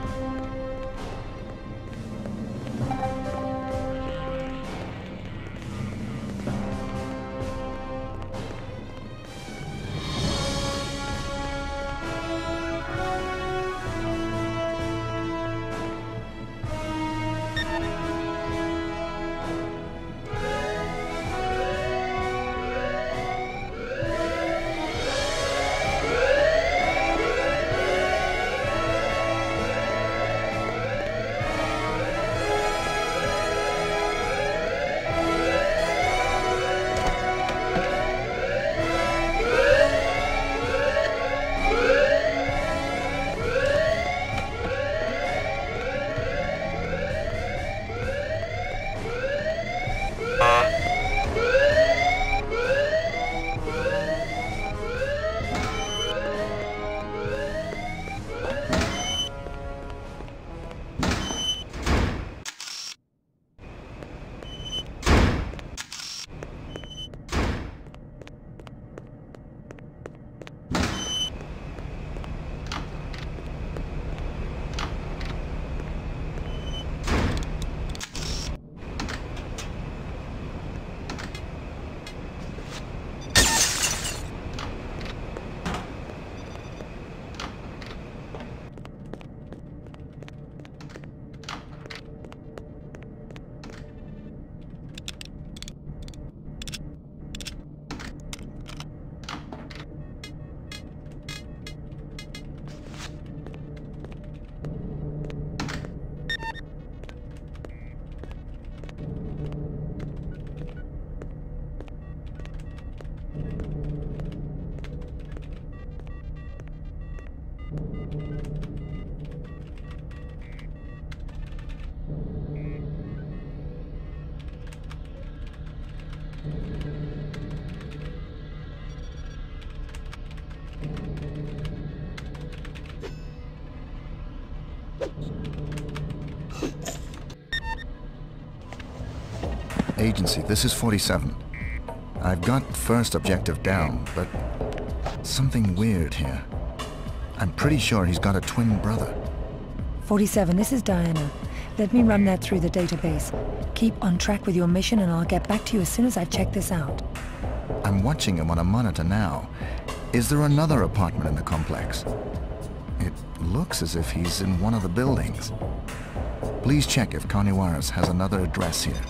Agency, this is 47. I've got first objective down, but something weird here. I'm pretty sure he's got a twin brother. 47, this is Diana. Let me run that through the database. Keep on track with your mission and I'll get back to you as soon as I check this out. I'm watching him on a monitor now. Is there another apartment in the complex? It looks as if he's in one of the buildings. Please check if Carniwaras has another address here.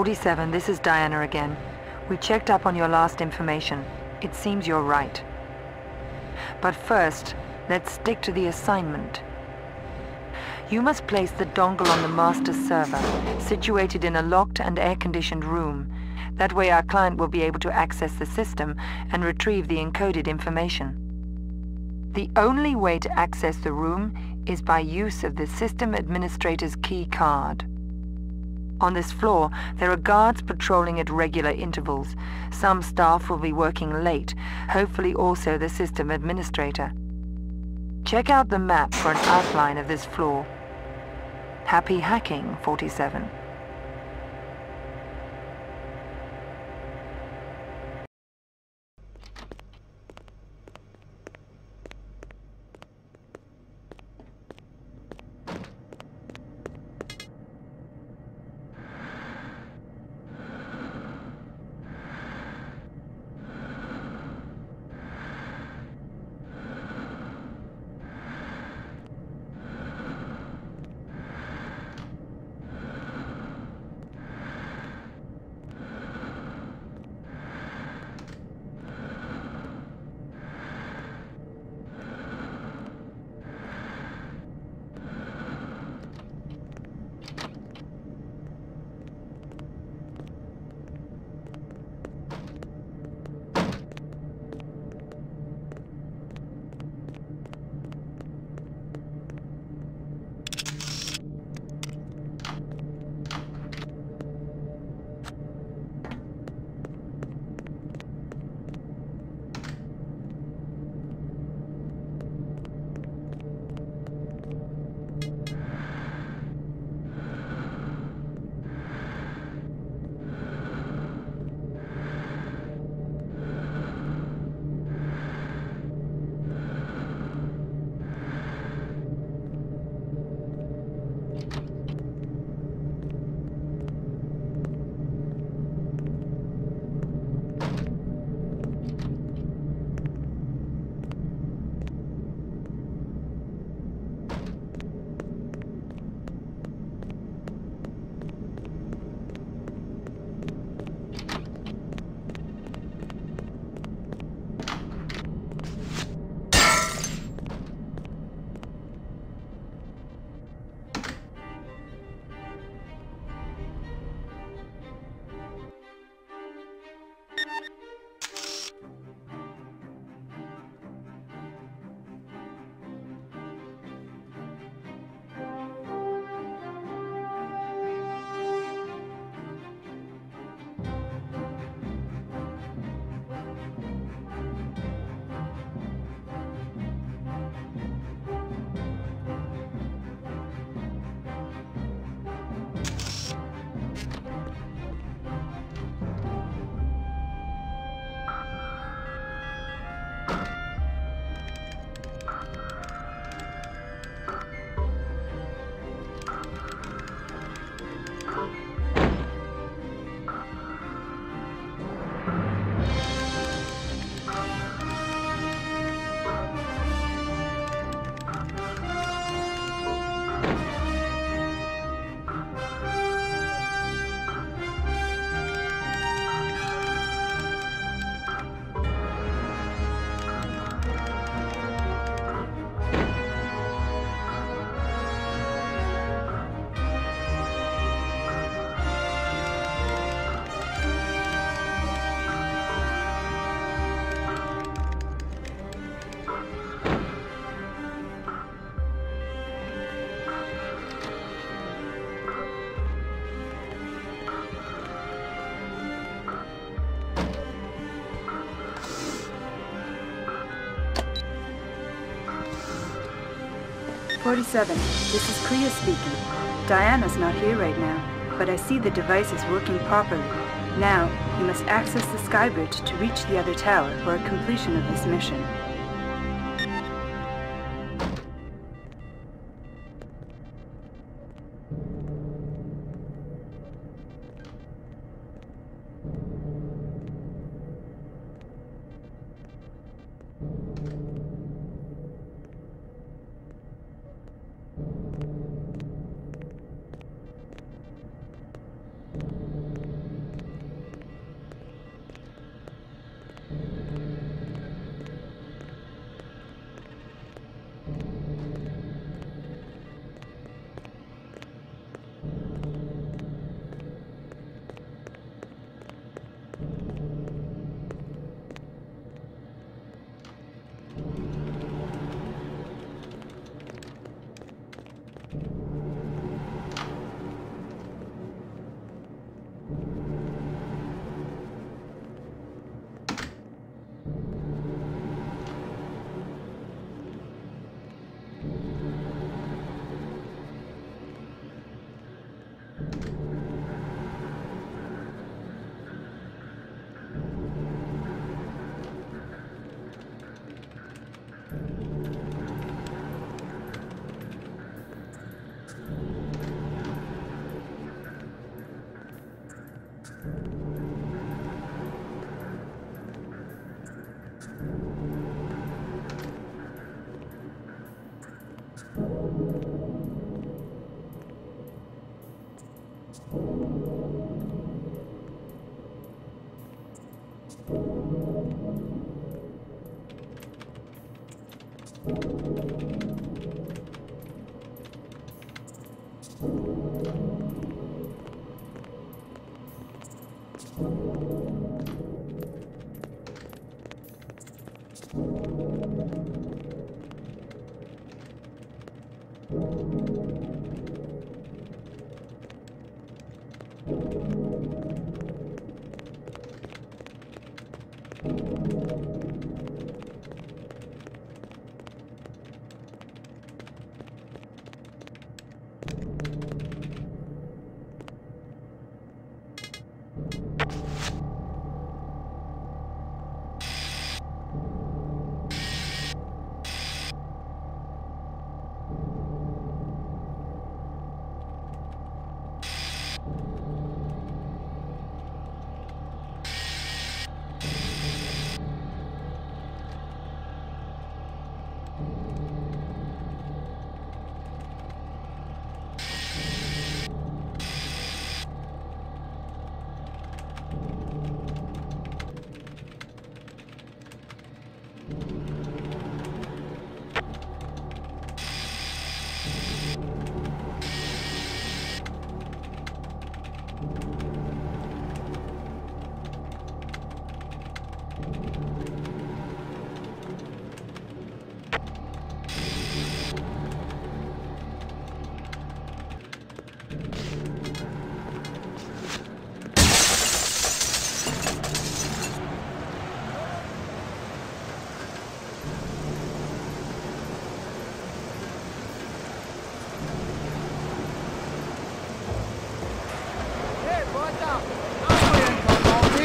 47, this is Diana again. We checked up on your last information. It seems you're right. But first, let's stick to the assignment. You must place the dongle on the master server, situated in a locked and air-conditioned room. That way our client will be able to access the system and retrieve the encoded information. The only way to access the room is by use of the system administrator's key card. On this floor, there are guards patrolling at regular intervals. Some staff will be working late, hopefully also the system administrator. Check out the map for an outline of this floor. Happy hacking, 47. This is Kriya speaking. Diana's not here right now, but I see the device is working properly. Now, you must access the sky bridge to reach the other tower for a completion of this mission.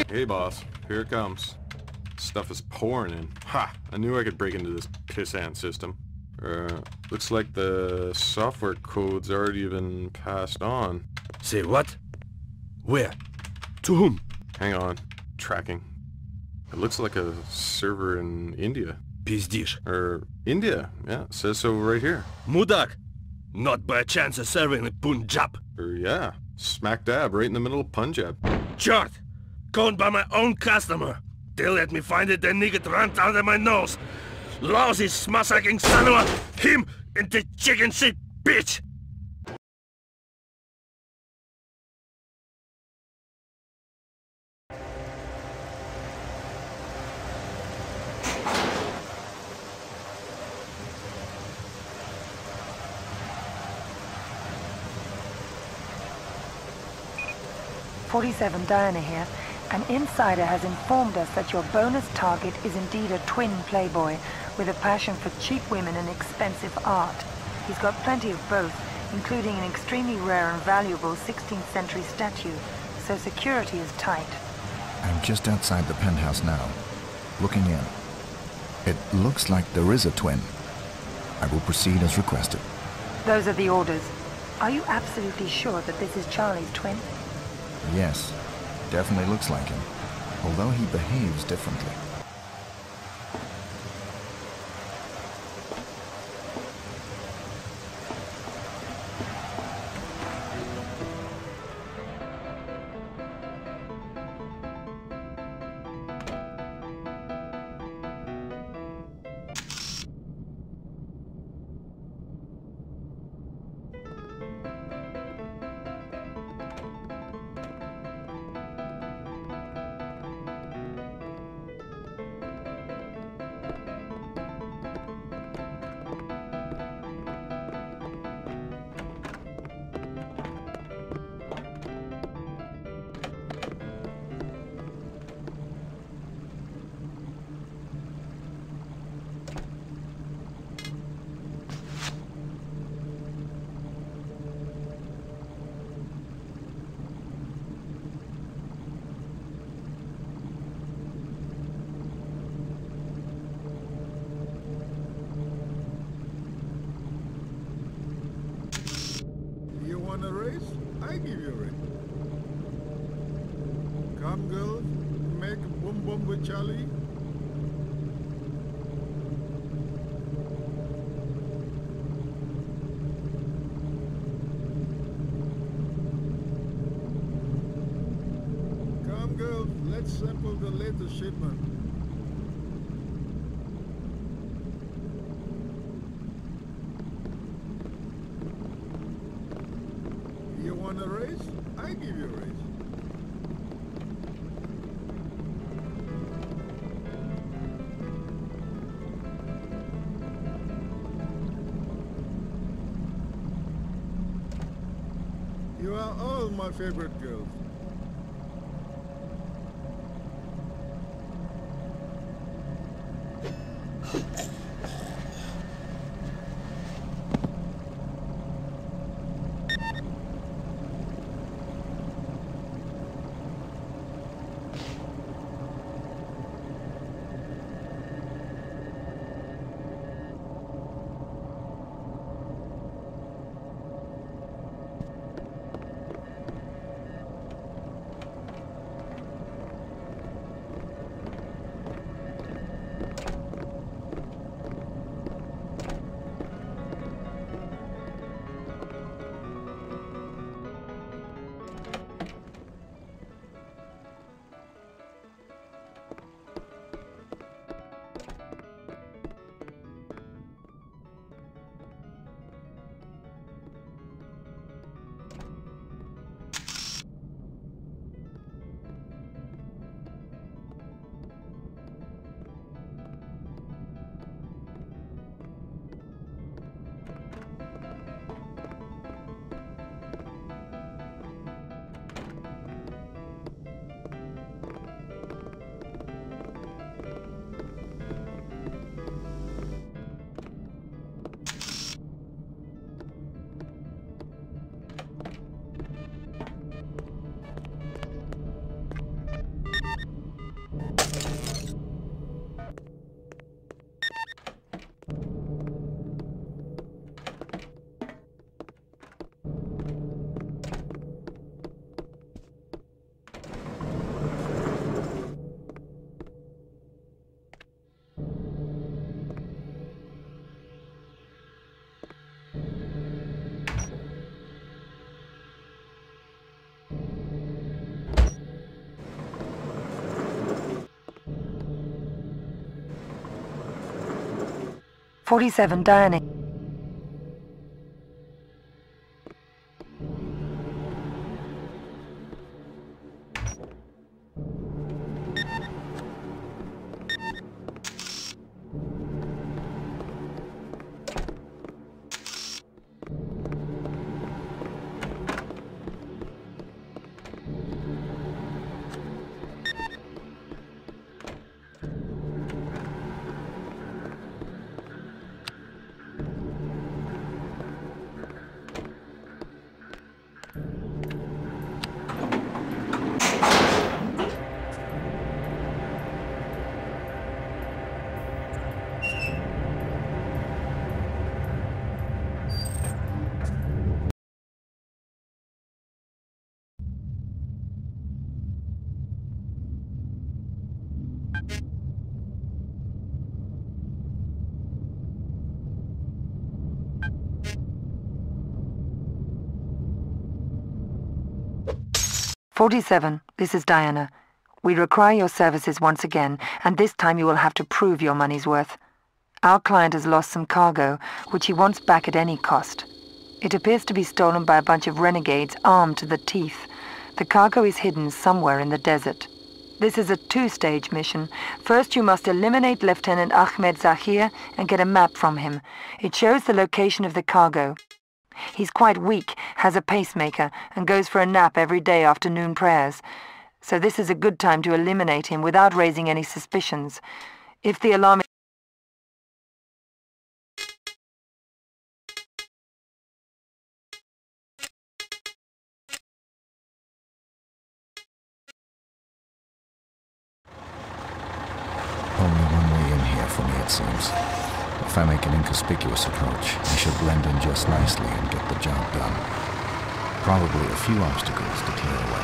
Hey, boss. Here it comes. Stuff is pouring in. Ha! I knew I could break into this pissant system. Looks like the software code's already been passed on. Say what? Where? To whom? Hang on. Tracking. It looks like a server in India. Pizdish. India. Yeah, it says so right here. Mudak! Not by chance a server in Punjab. Yeah. Smack dab right in the middle of Punjab. Chart! Owned by my own customer. They let me find it, then nigga ran under my nose. Lousy smussacking son of a him and the chicken shit bitch. Diana here. An insider has informed us that your bonus target is indeed a twin playboy with a passion for cheap women and expensive art. He's got plenty of both, including an extremely rare and valuable 16th century statue, so security is tight. I'm just outside the penthouse now, looking in. It looks like there is a twin. I will proceed as requested. Those are the orders. Are you absolutely sure that this is Charlie's twin? Yes. Definitely looks like him, although he behaves differently. want a raise? I give you a raise. You are all my favorite girls. Dining. This is Diana. We require your services once again, and this time you will have to prove your money's worth. Our client has lost some cargo, which he wants back at any cost. It appears to be stolen by a bunch of renegades armed to the teeth. The cargo is hidden somewhere in the desert. This is a two-stage mission. First, you must eliminate Lieutenant Ahmed Zahir and get a map from him. It shows the location of the cargo. He's quite weak, has a pacemaker, and goes for a nap every day after noon prayers. So this is a good time to eliminate him without raising any suspicions. If the alarm is... Only one way in here for me, it seems. If I make an inconspicuous approach, I should blend in just nicely and get the job done. Probably a few obstacles to clear away.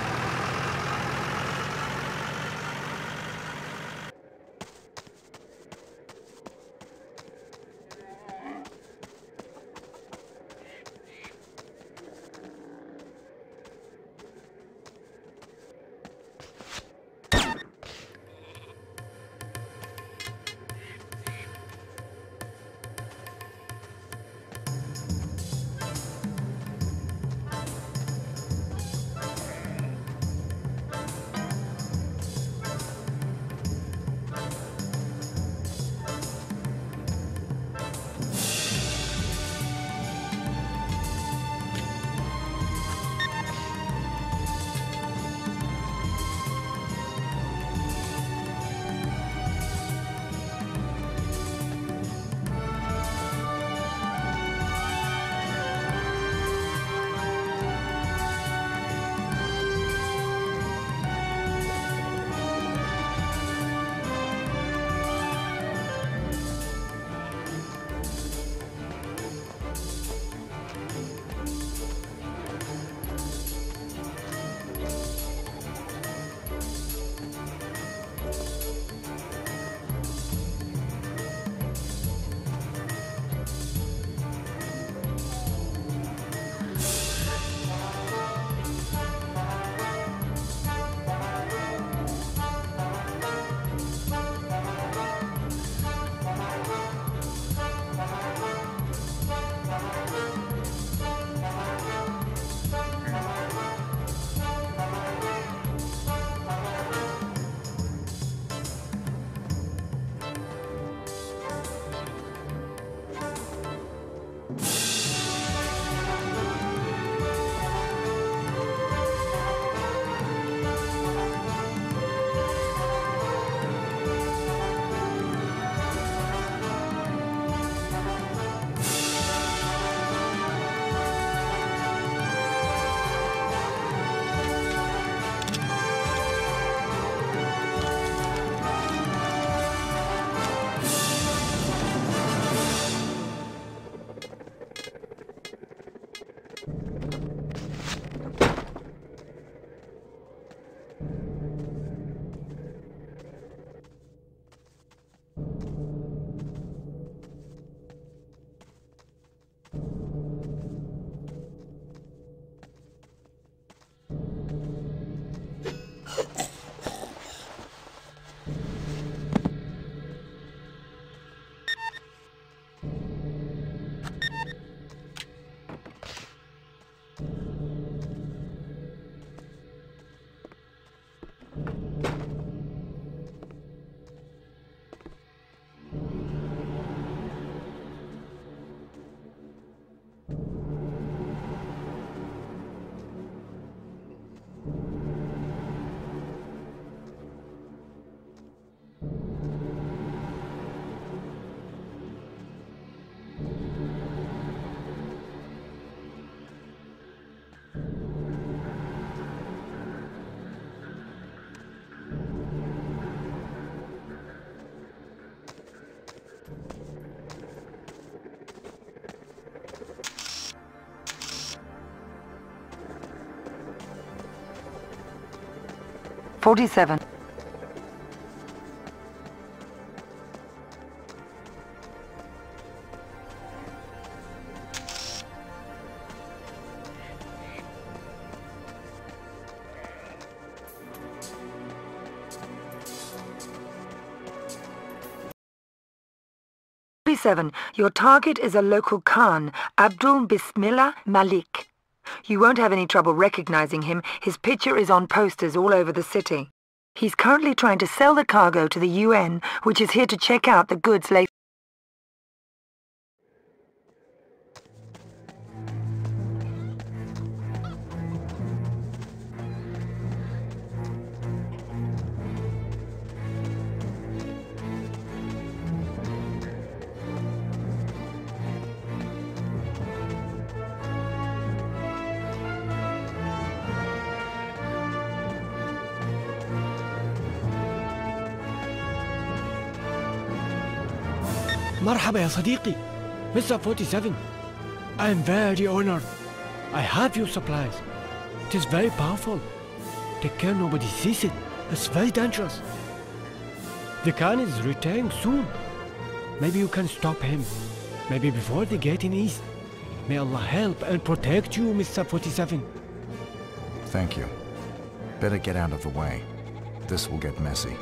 47. Your target is a local Khan, Abdul Bismillah Malik. You won't have any trouble recognizing him. His picture is on posters all over the city. He's currently trying to sell the cargo to the UN, which is here to check out the goods later. مرحبا يا صديقي, Mr. 47. I am very honored. I have your supplies. It is very powerful. Take care nobody sees it. It's very dangerous. The Khan is returning soon. Maybe you can stop him. Maybe before the getting east. May Allah help and protect you, Mr. 47. Thank you. Better get out of the way. This will get messy.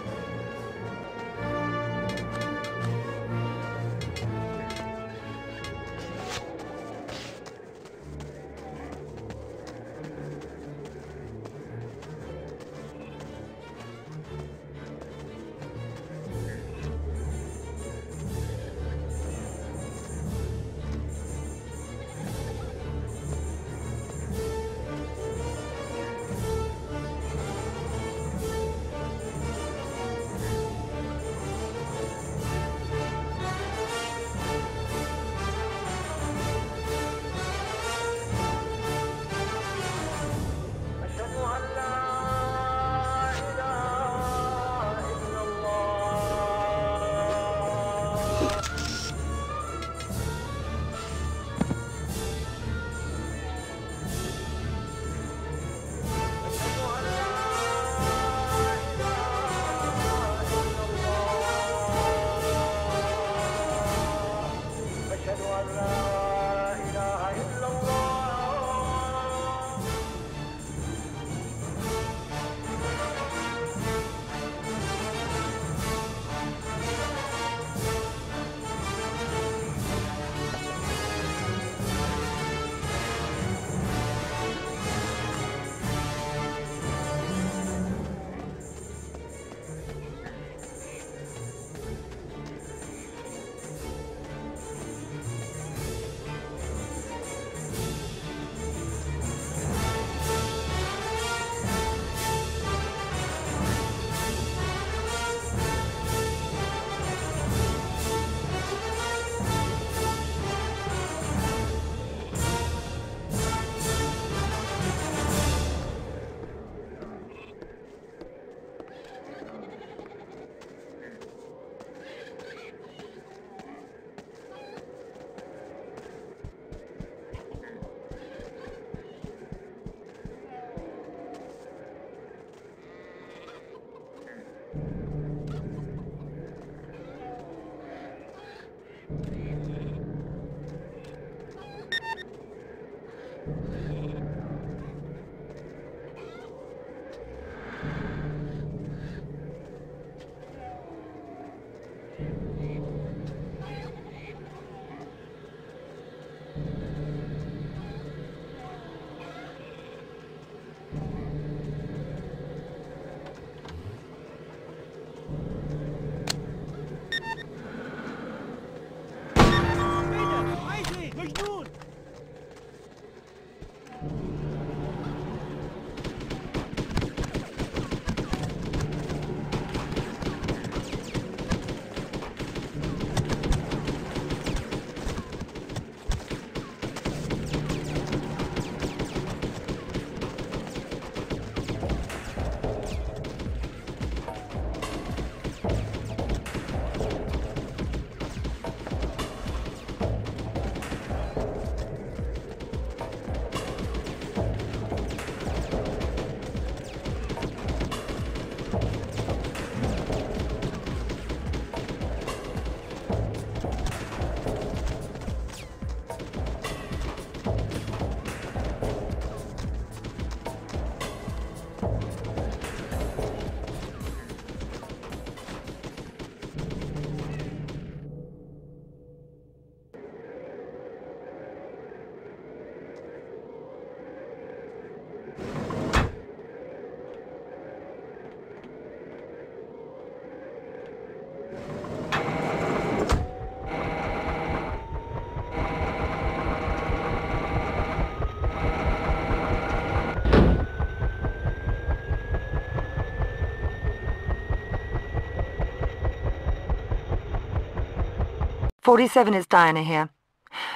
47 is Diana here.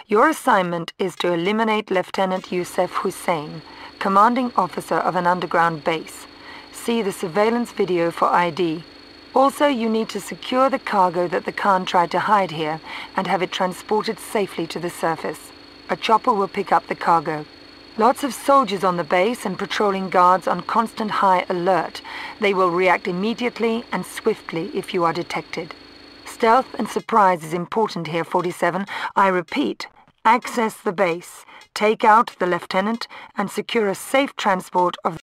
Your assignment is to eliminate Lieutenant Youssef Hussein, commanding officer of an underground base. See the surveillance video for ID. Also, you need to secure the cargo that the Khan tried to hide here and have it transported safely to the surface. A chopper will pick up the cargo. Lots of soldiers on the base and patrolling guards on constant high alert. They will react immediately and swiftly if you are detected. Stealth and surprise is important here, 47. I repeat, access the base, take out the lieutenant, and secure a safe transport of...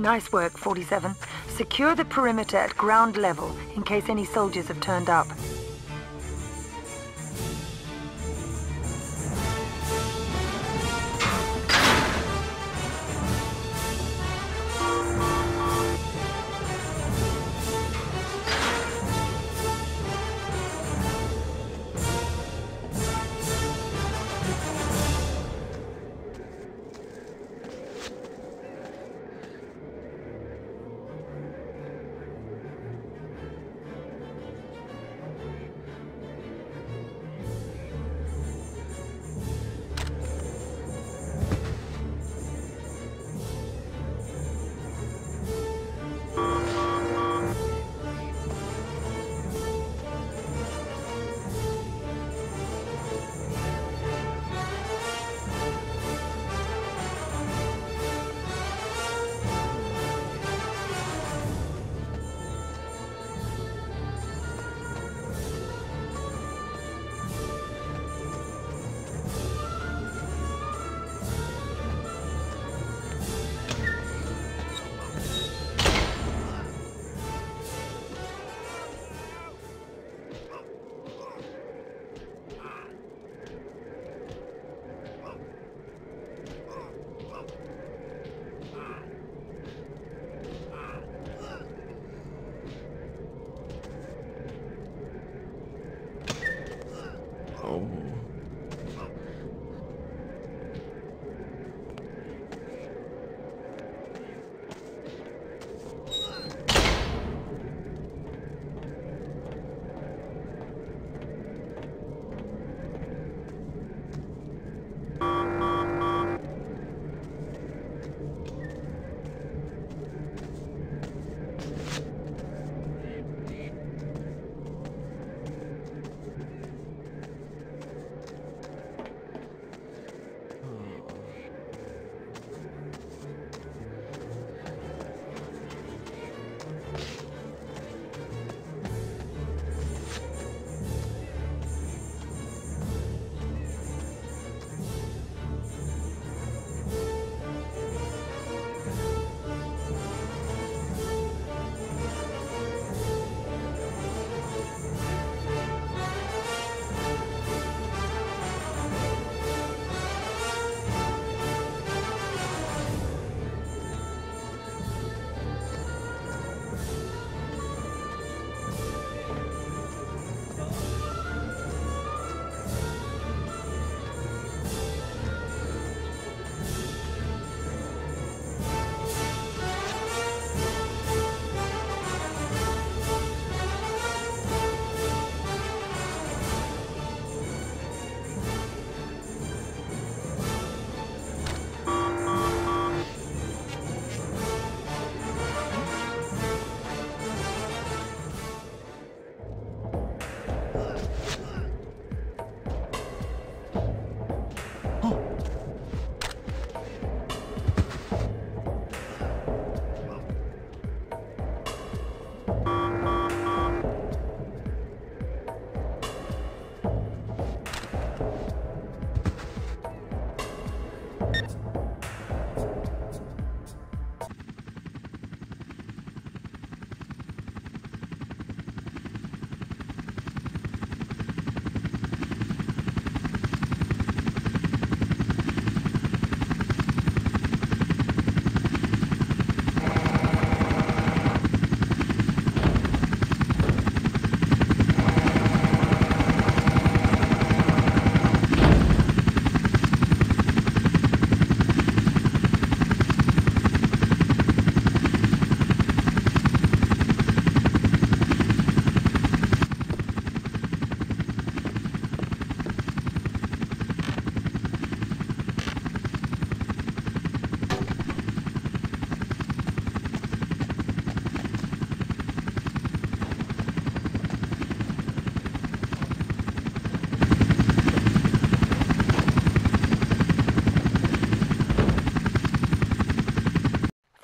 Nice work, 47. Secure the perimeter at ground level in case any soldiers have turned up.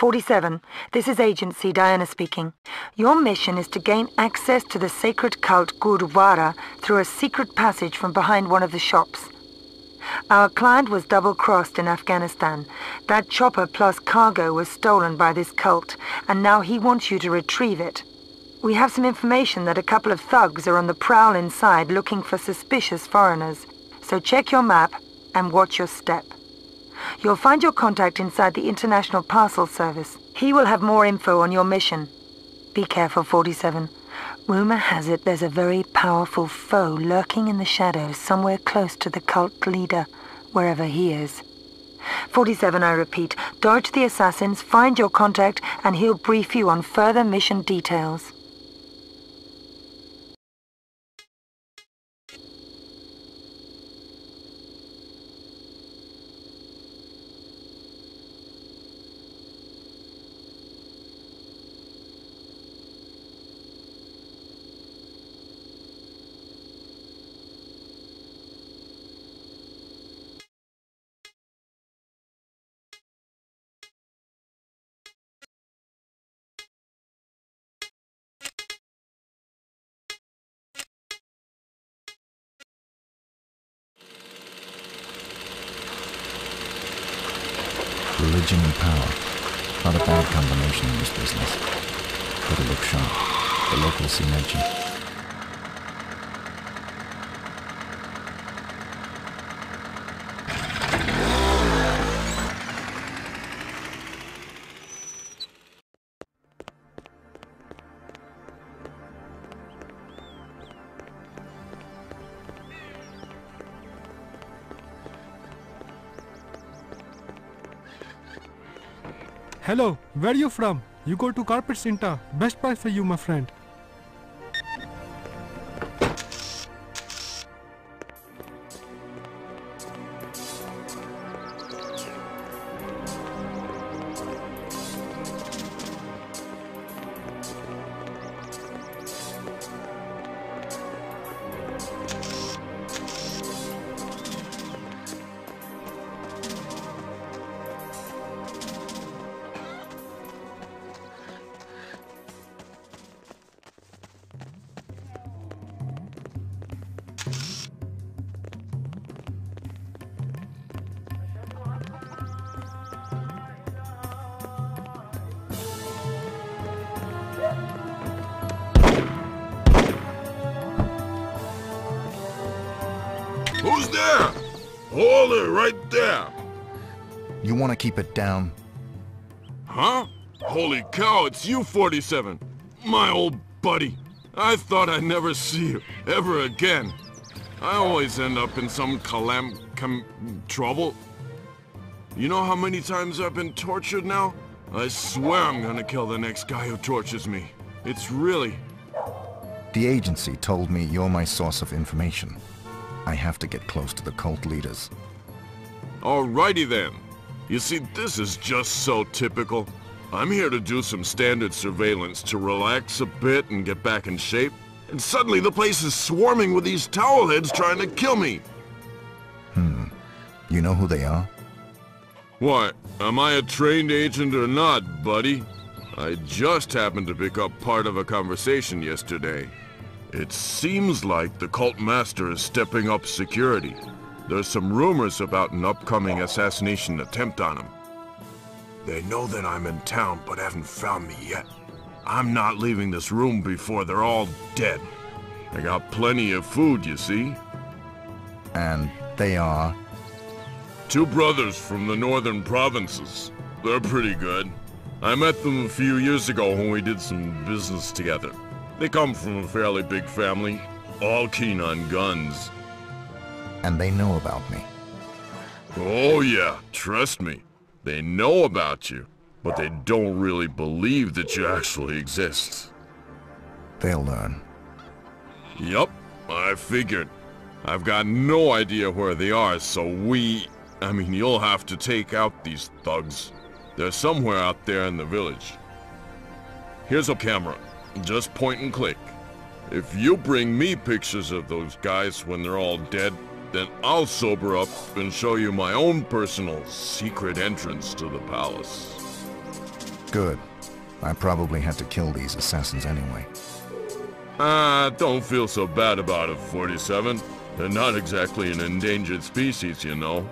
47. This is Agency Diana speaking. Your mission is to gain access to the sacred cult Gurdwara through a secret passage from behind one of the shops. Our client was double-crossed in Afghanistan. That chopper plus cargo was stolen by this cult, and now he wants you to retrieve it. We have some information that a couple of thugs are on the prowl inside looking for suspicious foreigners. So check your map and watch your step. You'll find your contact inside the International Parcel Service. He will have more info on your mission. Be careful, 47. Rumor has it there's a very powerful foe lurking in the shadows somewhere close to the cult leader, wherever he is. 47, I repeat, dodge the assassins, find your contact, and he'll brief you on further mission details. Religion and power. Not a bad combination in this business. Better look sharp. The locals see nature. Hello, where you from? You go to Carpet Sinta. Best price for you, my friend. Who's there? Hold it right there. You want to keep it down? Huh? Holy cow, it's you, 47. My old buddy. I thought I'd never see you, ever again. I always end up in some trouble. You know how many times I've been tortured now? I swear I'm gonna kill the next guy who tortures me. It's really... The agency told me you're my source of information. I have to get close to the cult leaders. Alrighty then. You see, this is just so typical. I'm here to do some standard surveillance, to relax a bit and get back in shape. And suddenly the place is swarming with these towelheads trying to kill me. You know who they are? What? Am I a trained agent or not, buddy? I just happened to pick up part of a conversation yesterday. It seems like the cult master is stepping up security. There's some rumors about an upcoming assassination attempt on him. They know that I'm in town, but haven't found me yet. I'm not leaving this room before they're all dead. I got plenty of food, you see. And they are? Two brothers from the northern provinces. They're pretty good. I met them a few years ago when we did some business together. They come from a fairly big family, all keen on guns. And they know about me. Oh yeah, trust me. They know about you, but they don't really believe that you actually exist. They'll learn. Yup, I figured. I've got no idea where they are, so you'll have to take out these thugs. They're somewhere out there in the village. Here's a camera. Just point and click. If you bring me pictures of those guys when they're all dead, then I'll sober up and show you my own personal secret entrance to the palace. good. I probably had to kill these assassins anyway. Don't feel so bad about it, 47. They're not exactly an endangered species, you know.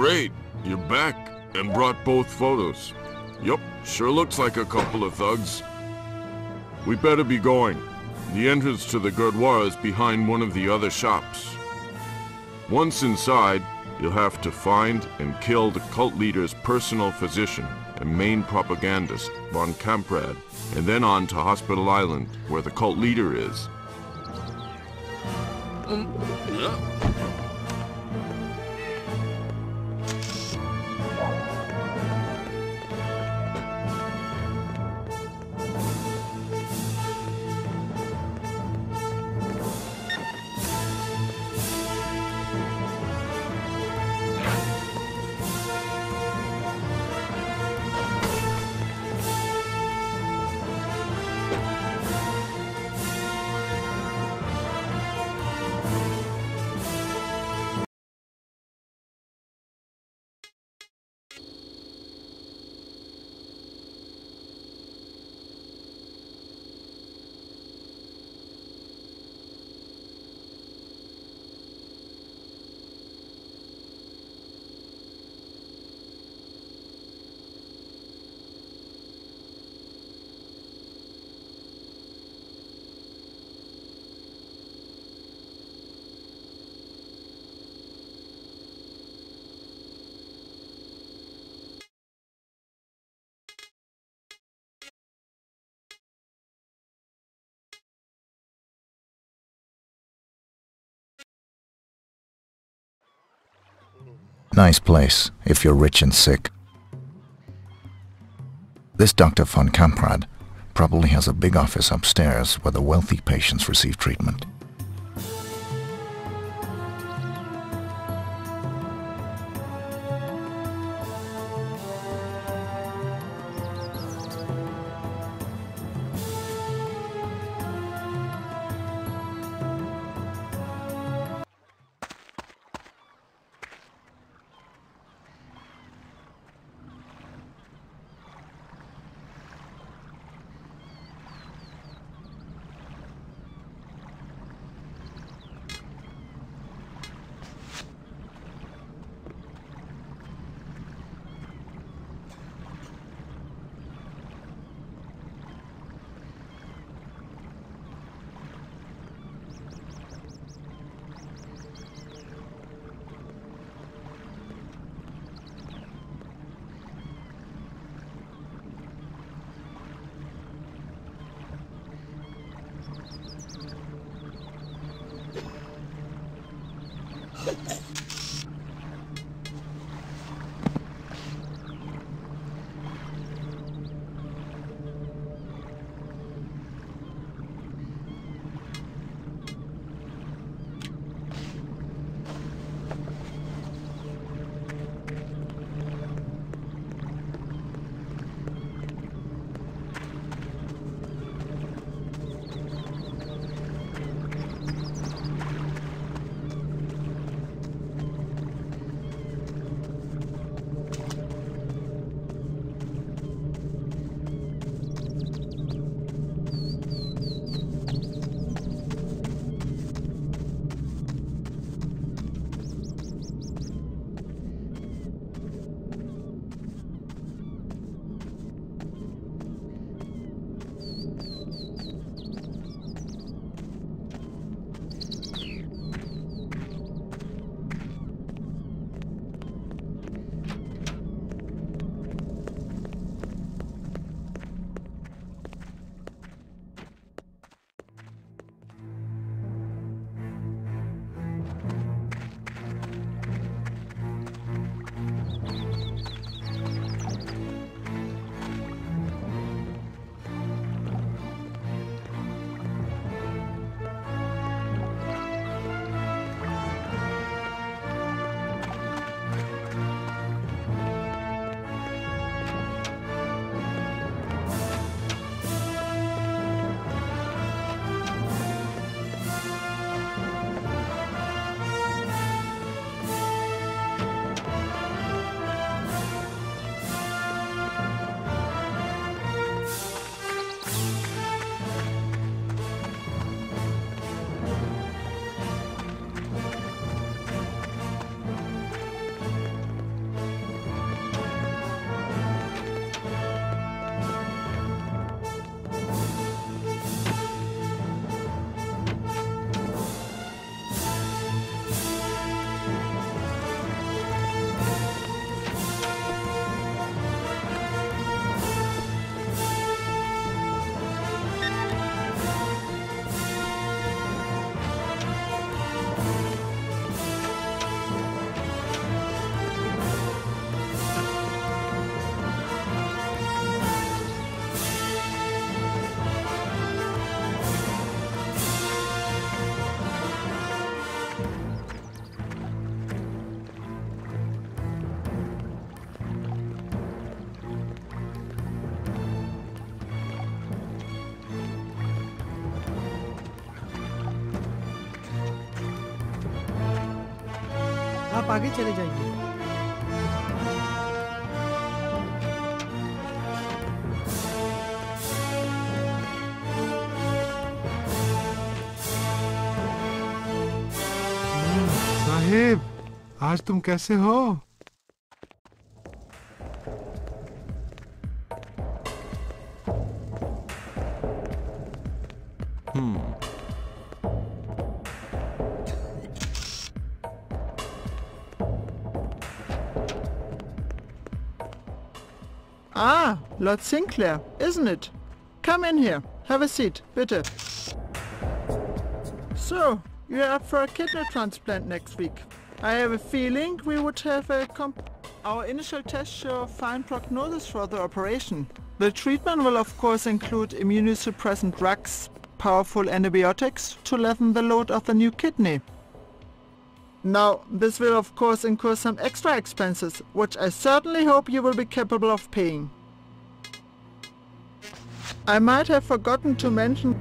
Great, you're back and brought both photos. Yup, sure looks like a couple of thugs. We better be going. The entrance to the Gurdwara is behind one of the other shops. Once inside, you'll have to find and kill the cult leader's personal physician and main propagandist, Von Kamprad, and then on to Hospital Island, where the cult leader is. Nice place, if you're rich and sick. This Dr. Von Kamprad probably has a big office upstairs where the wealthy patients receive treatment. आगे चले जाइए। साहिब, आज तुम कैसे हो? Lord Sinclair, isn't it? Come in here. Have a seat, bitte. So, you're up for a kidney transplant next week. I have a feeling we would have a Our initial tests show a fine prognosis for the operation. The treatment will of course include immunosuppressant drugs, powerful antibiotics to lessen the load of the new kidney. Now, this will of course incur some extra expenses, which I certainly hope you will be capable of paying. I might have forgotten to mention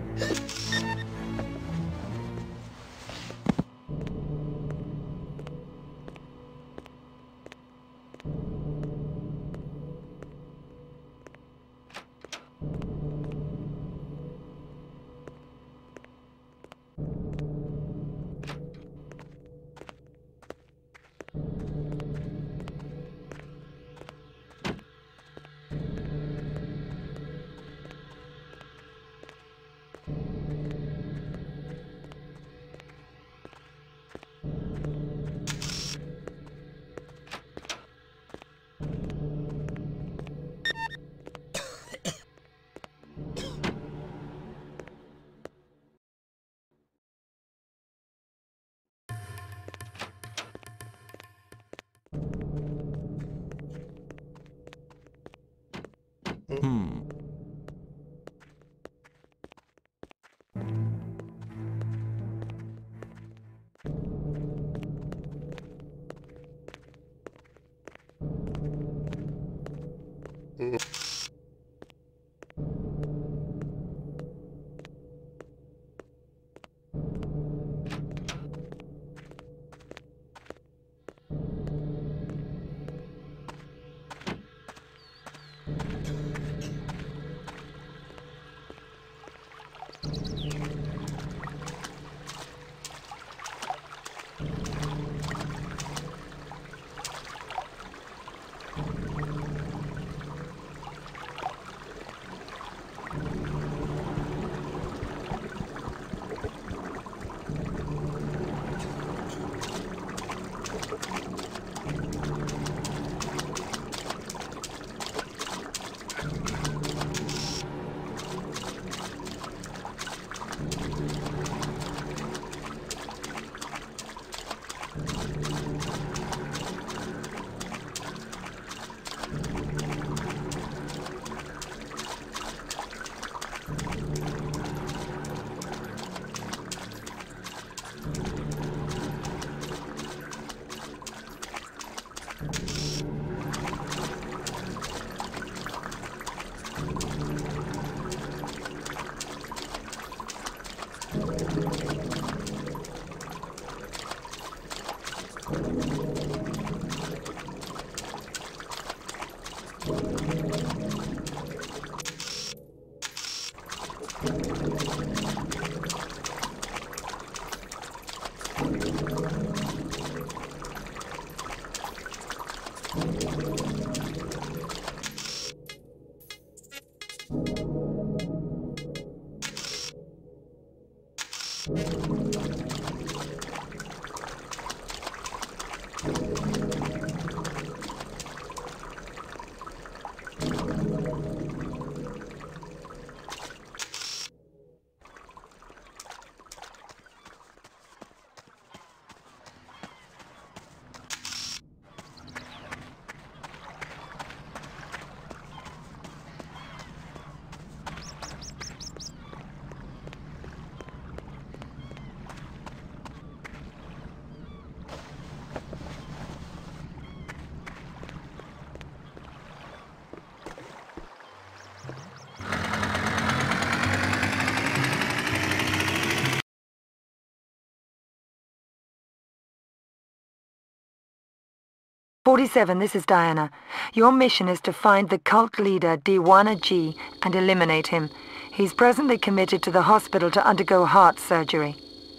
Seven, this is Diana. Your mission is to find the cult leader Diwana G and eliminate him. He's presently committed to the hospital to undergo heart surgery.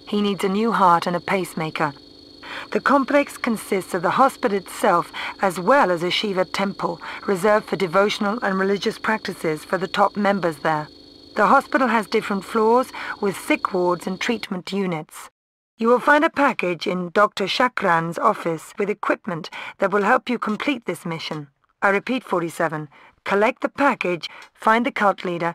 He needs a new heart and a pacemaker. The complex consists of the hospital itself as well as a Shiva temple reserved for devotional and religious practices for the top members there. The hospital has different floors with sick wards and treatment units. You will find a package in Dr. Shakran's office with equipment that will help you complete this mission. I repeat, 47. Collect the package, find the cult leader.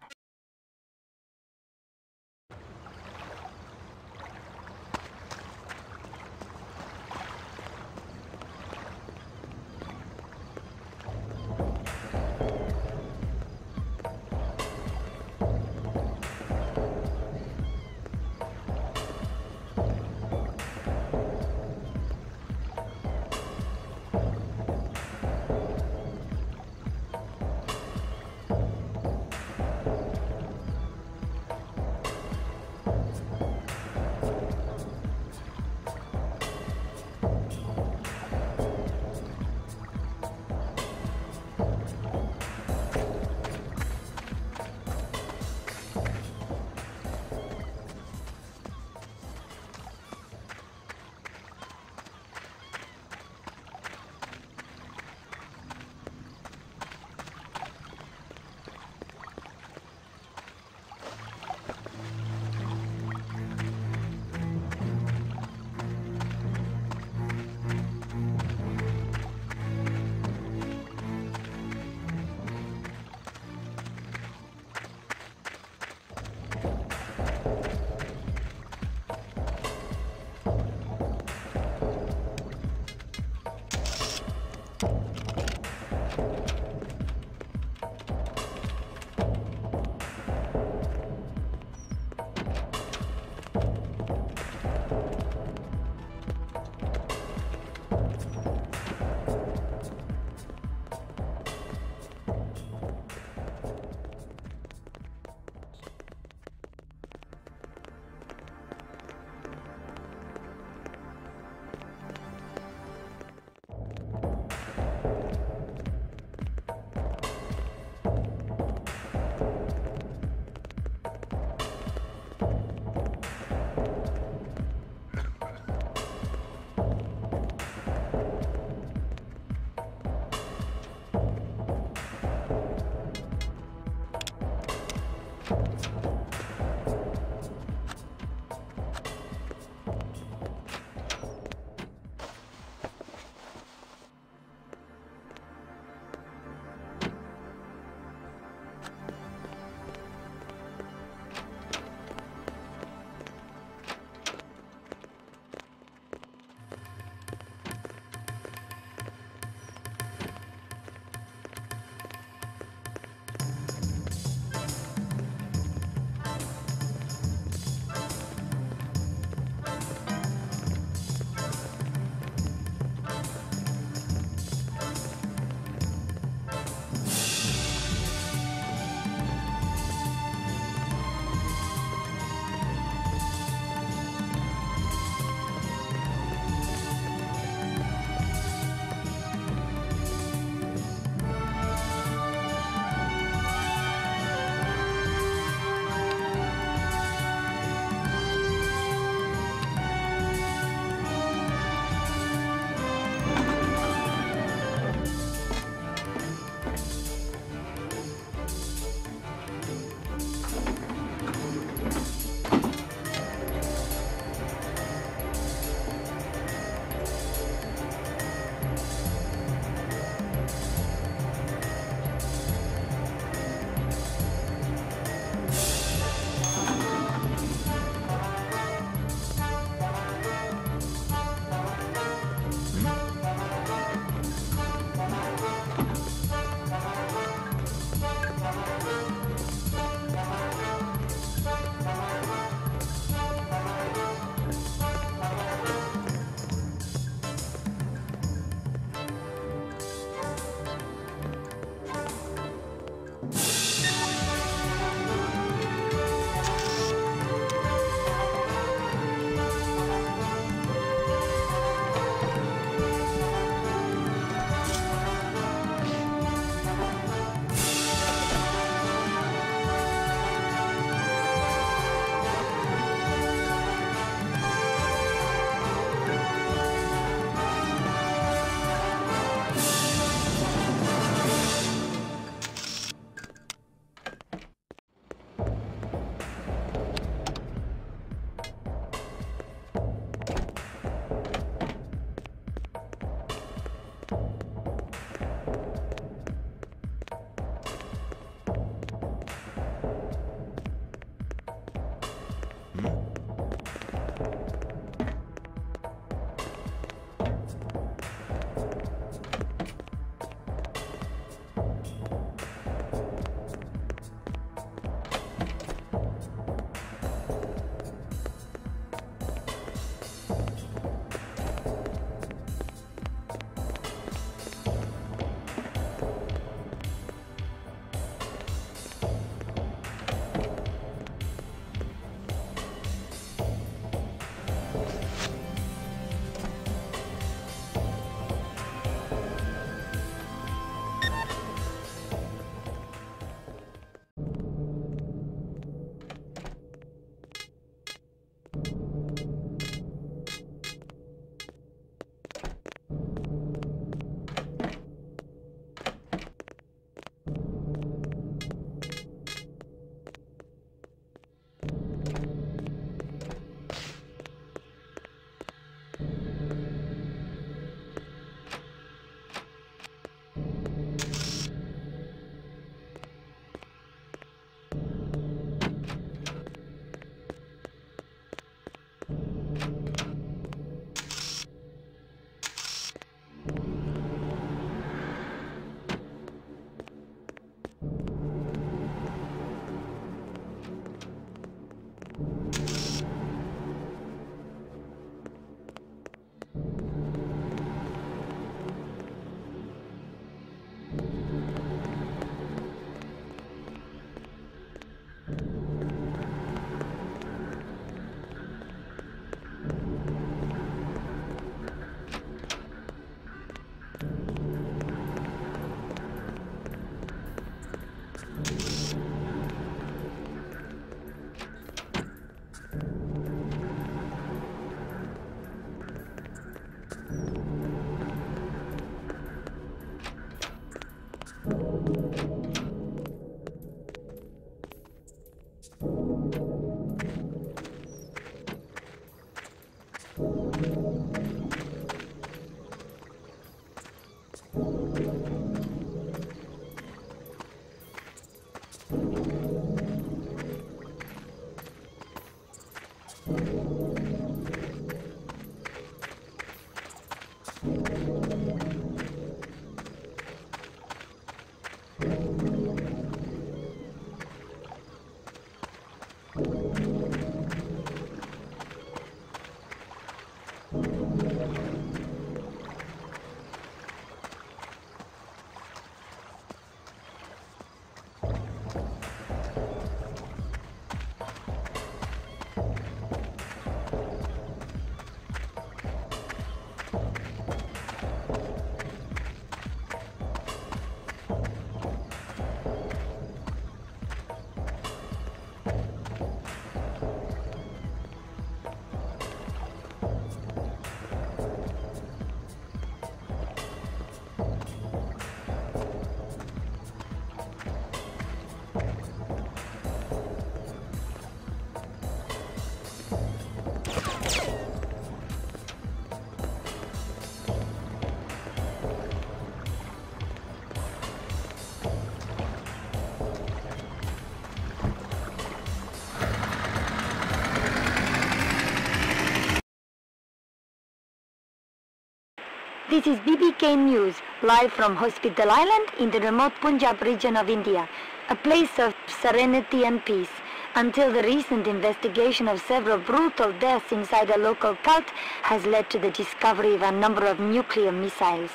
This is BBK News, live from Hospital Island in the remote Punjab region of India, a place of serenity and peace, until the recent investigation of several brutal deaths inside a local cult has led to the discovery of a number of nuclear missiles.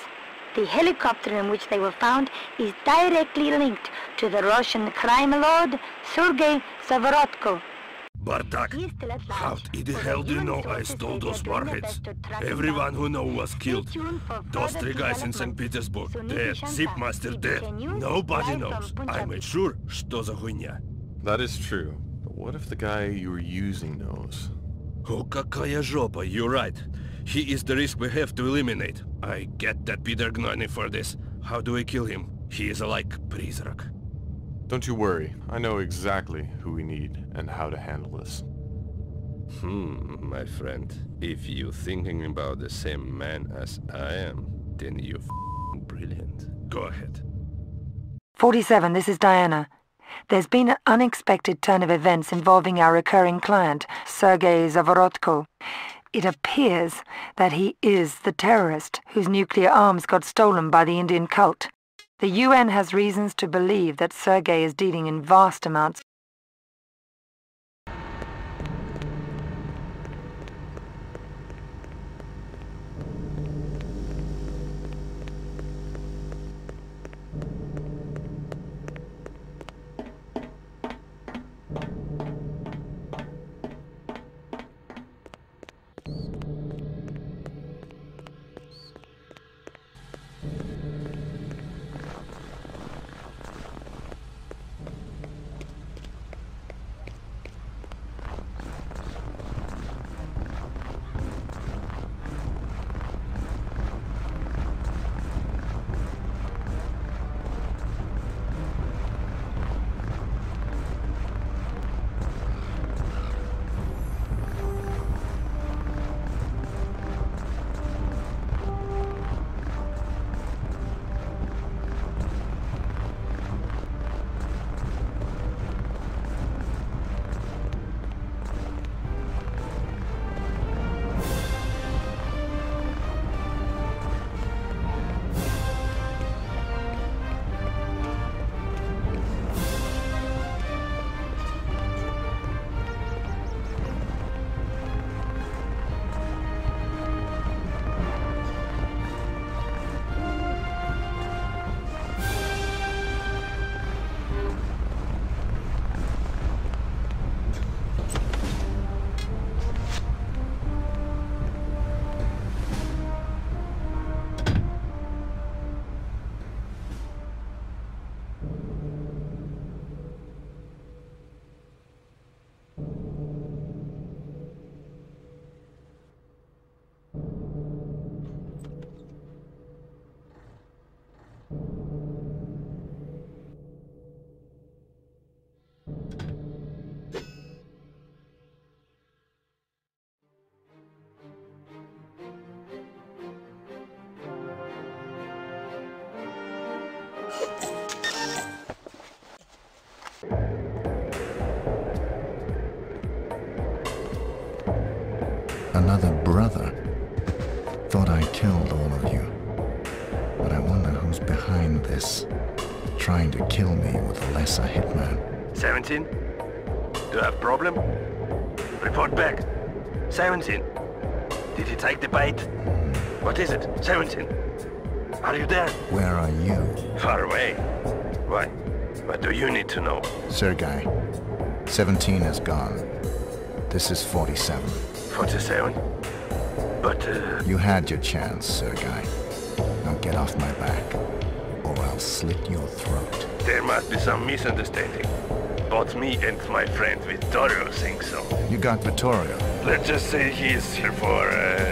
The helicopter in which they were found is directly linked to the Russian crime lord Sergei Zavorotko. Bartak, how the hell do you know I stole those warheads? Everyone who know was killed. Those three guys in St. Petersburg, dead, Zipmaster dead. Nobody knows. I made sure, что за хуйня. That is true, but what if the guy you were using knows? Oh, какая жопа, you're right. He is the risk we have to eliminate. I get that Peter Gnoiny for this. How do we kill him? He is like призрак. Don't you worry, I know exactly who we need and how to handle this. My friend, if you're thinking about the same man as I am, then you're f***ing brilliant. Go ahead. 47, this is Diana. There's been an unexpected turn of events involving our recurring client, Sergei Zavorotko. It appears that he is the terrorist whose nuclear arms got stolen by the Indian cult. The UN has reasons to believe that Sergei is dealing in vast amounts. another brother. Thought I killed all of you. But I wonder who's behind this. Trying to kill me with a lesser hitman. 17? Do you have a problem? Report back. 17. Did he take the bait? What is it? 17. Are you there? Where are you? Far away. Why? What do you need to know? Sergei, 17 is gone. This is 47. 47? But... You had your chance, Sergei. Now get off my back, or I'll slit your throat. There must be some misunderstanding. Both me and my friend Vittorio think so. You got Vittorio. Let's just say he is here for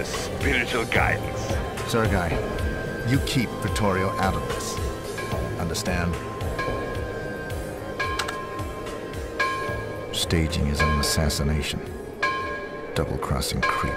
spiritual guidance. Sergei, you keep Vittorio out of this. Understand? Staging his own assassination. Double-crossing creep.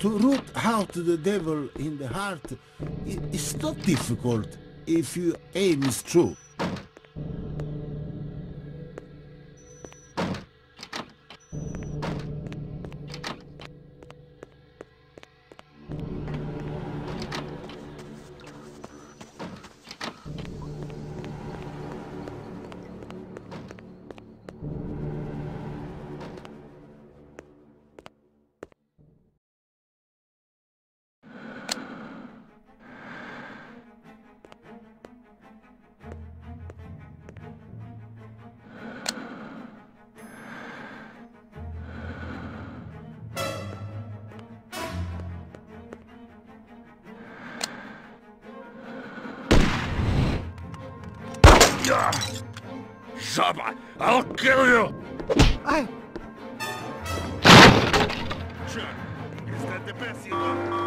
To root out the devil in the heart is not difficult if your aim is true. I'll kill you! I... Sure. Is that the best you know?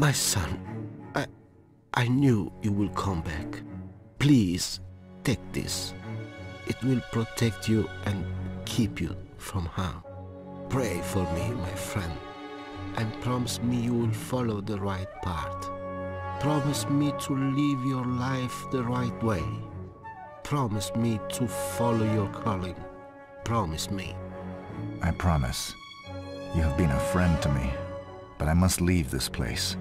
My son, I knew you will come back. Please, take this. It will protect you and keep you from harm. Pray for me, my friend, and promise me you will follow the right path. Promise me to live your life the right way. Promise me to follow your calling. Promise me. I promise. You have been a friend to me, but I must leave this place.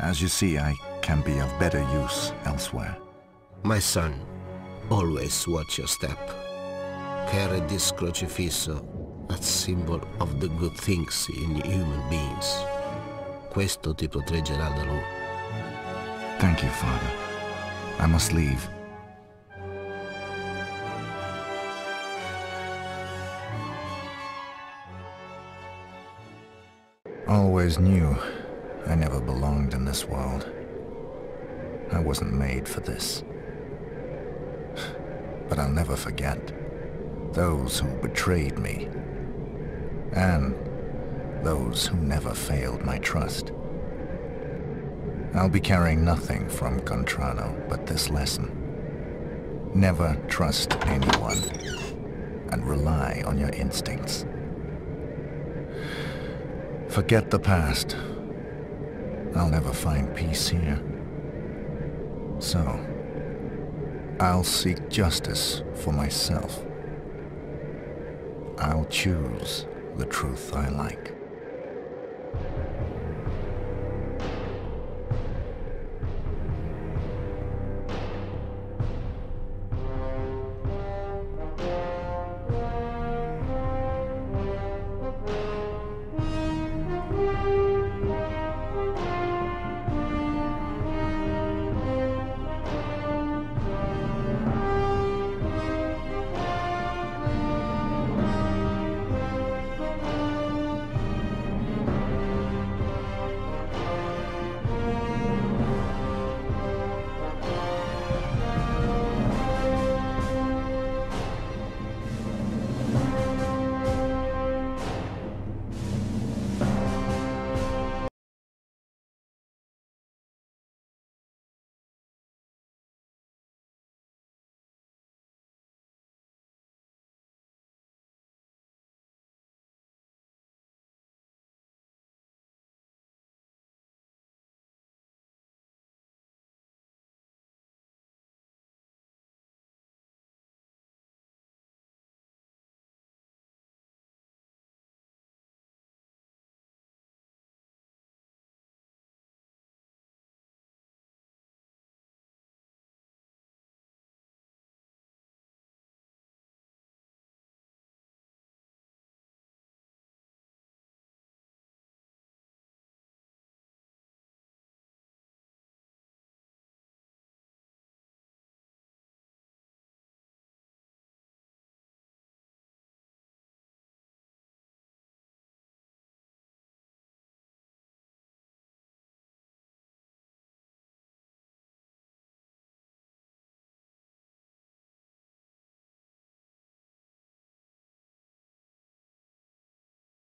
As you see, I can be of better use elsewhere. My son, always watch your step. Carry this crocifisso, that symbol of the good things in human beings. Questo ti proteggerà da lui. Thank you, Father. I must leave. Always knew I never belonged in this world. I wasn't made for this. But I'll never forget those who betrayed me, and those who never failed my trust. I'll be carrying nothing from Contrano but this lesson. Never trust anyone, and rely on your instincts. Forget the past. I'll never find peace here. So, I'll seek justice for myself. I'll choose the truth I like.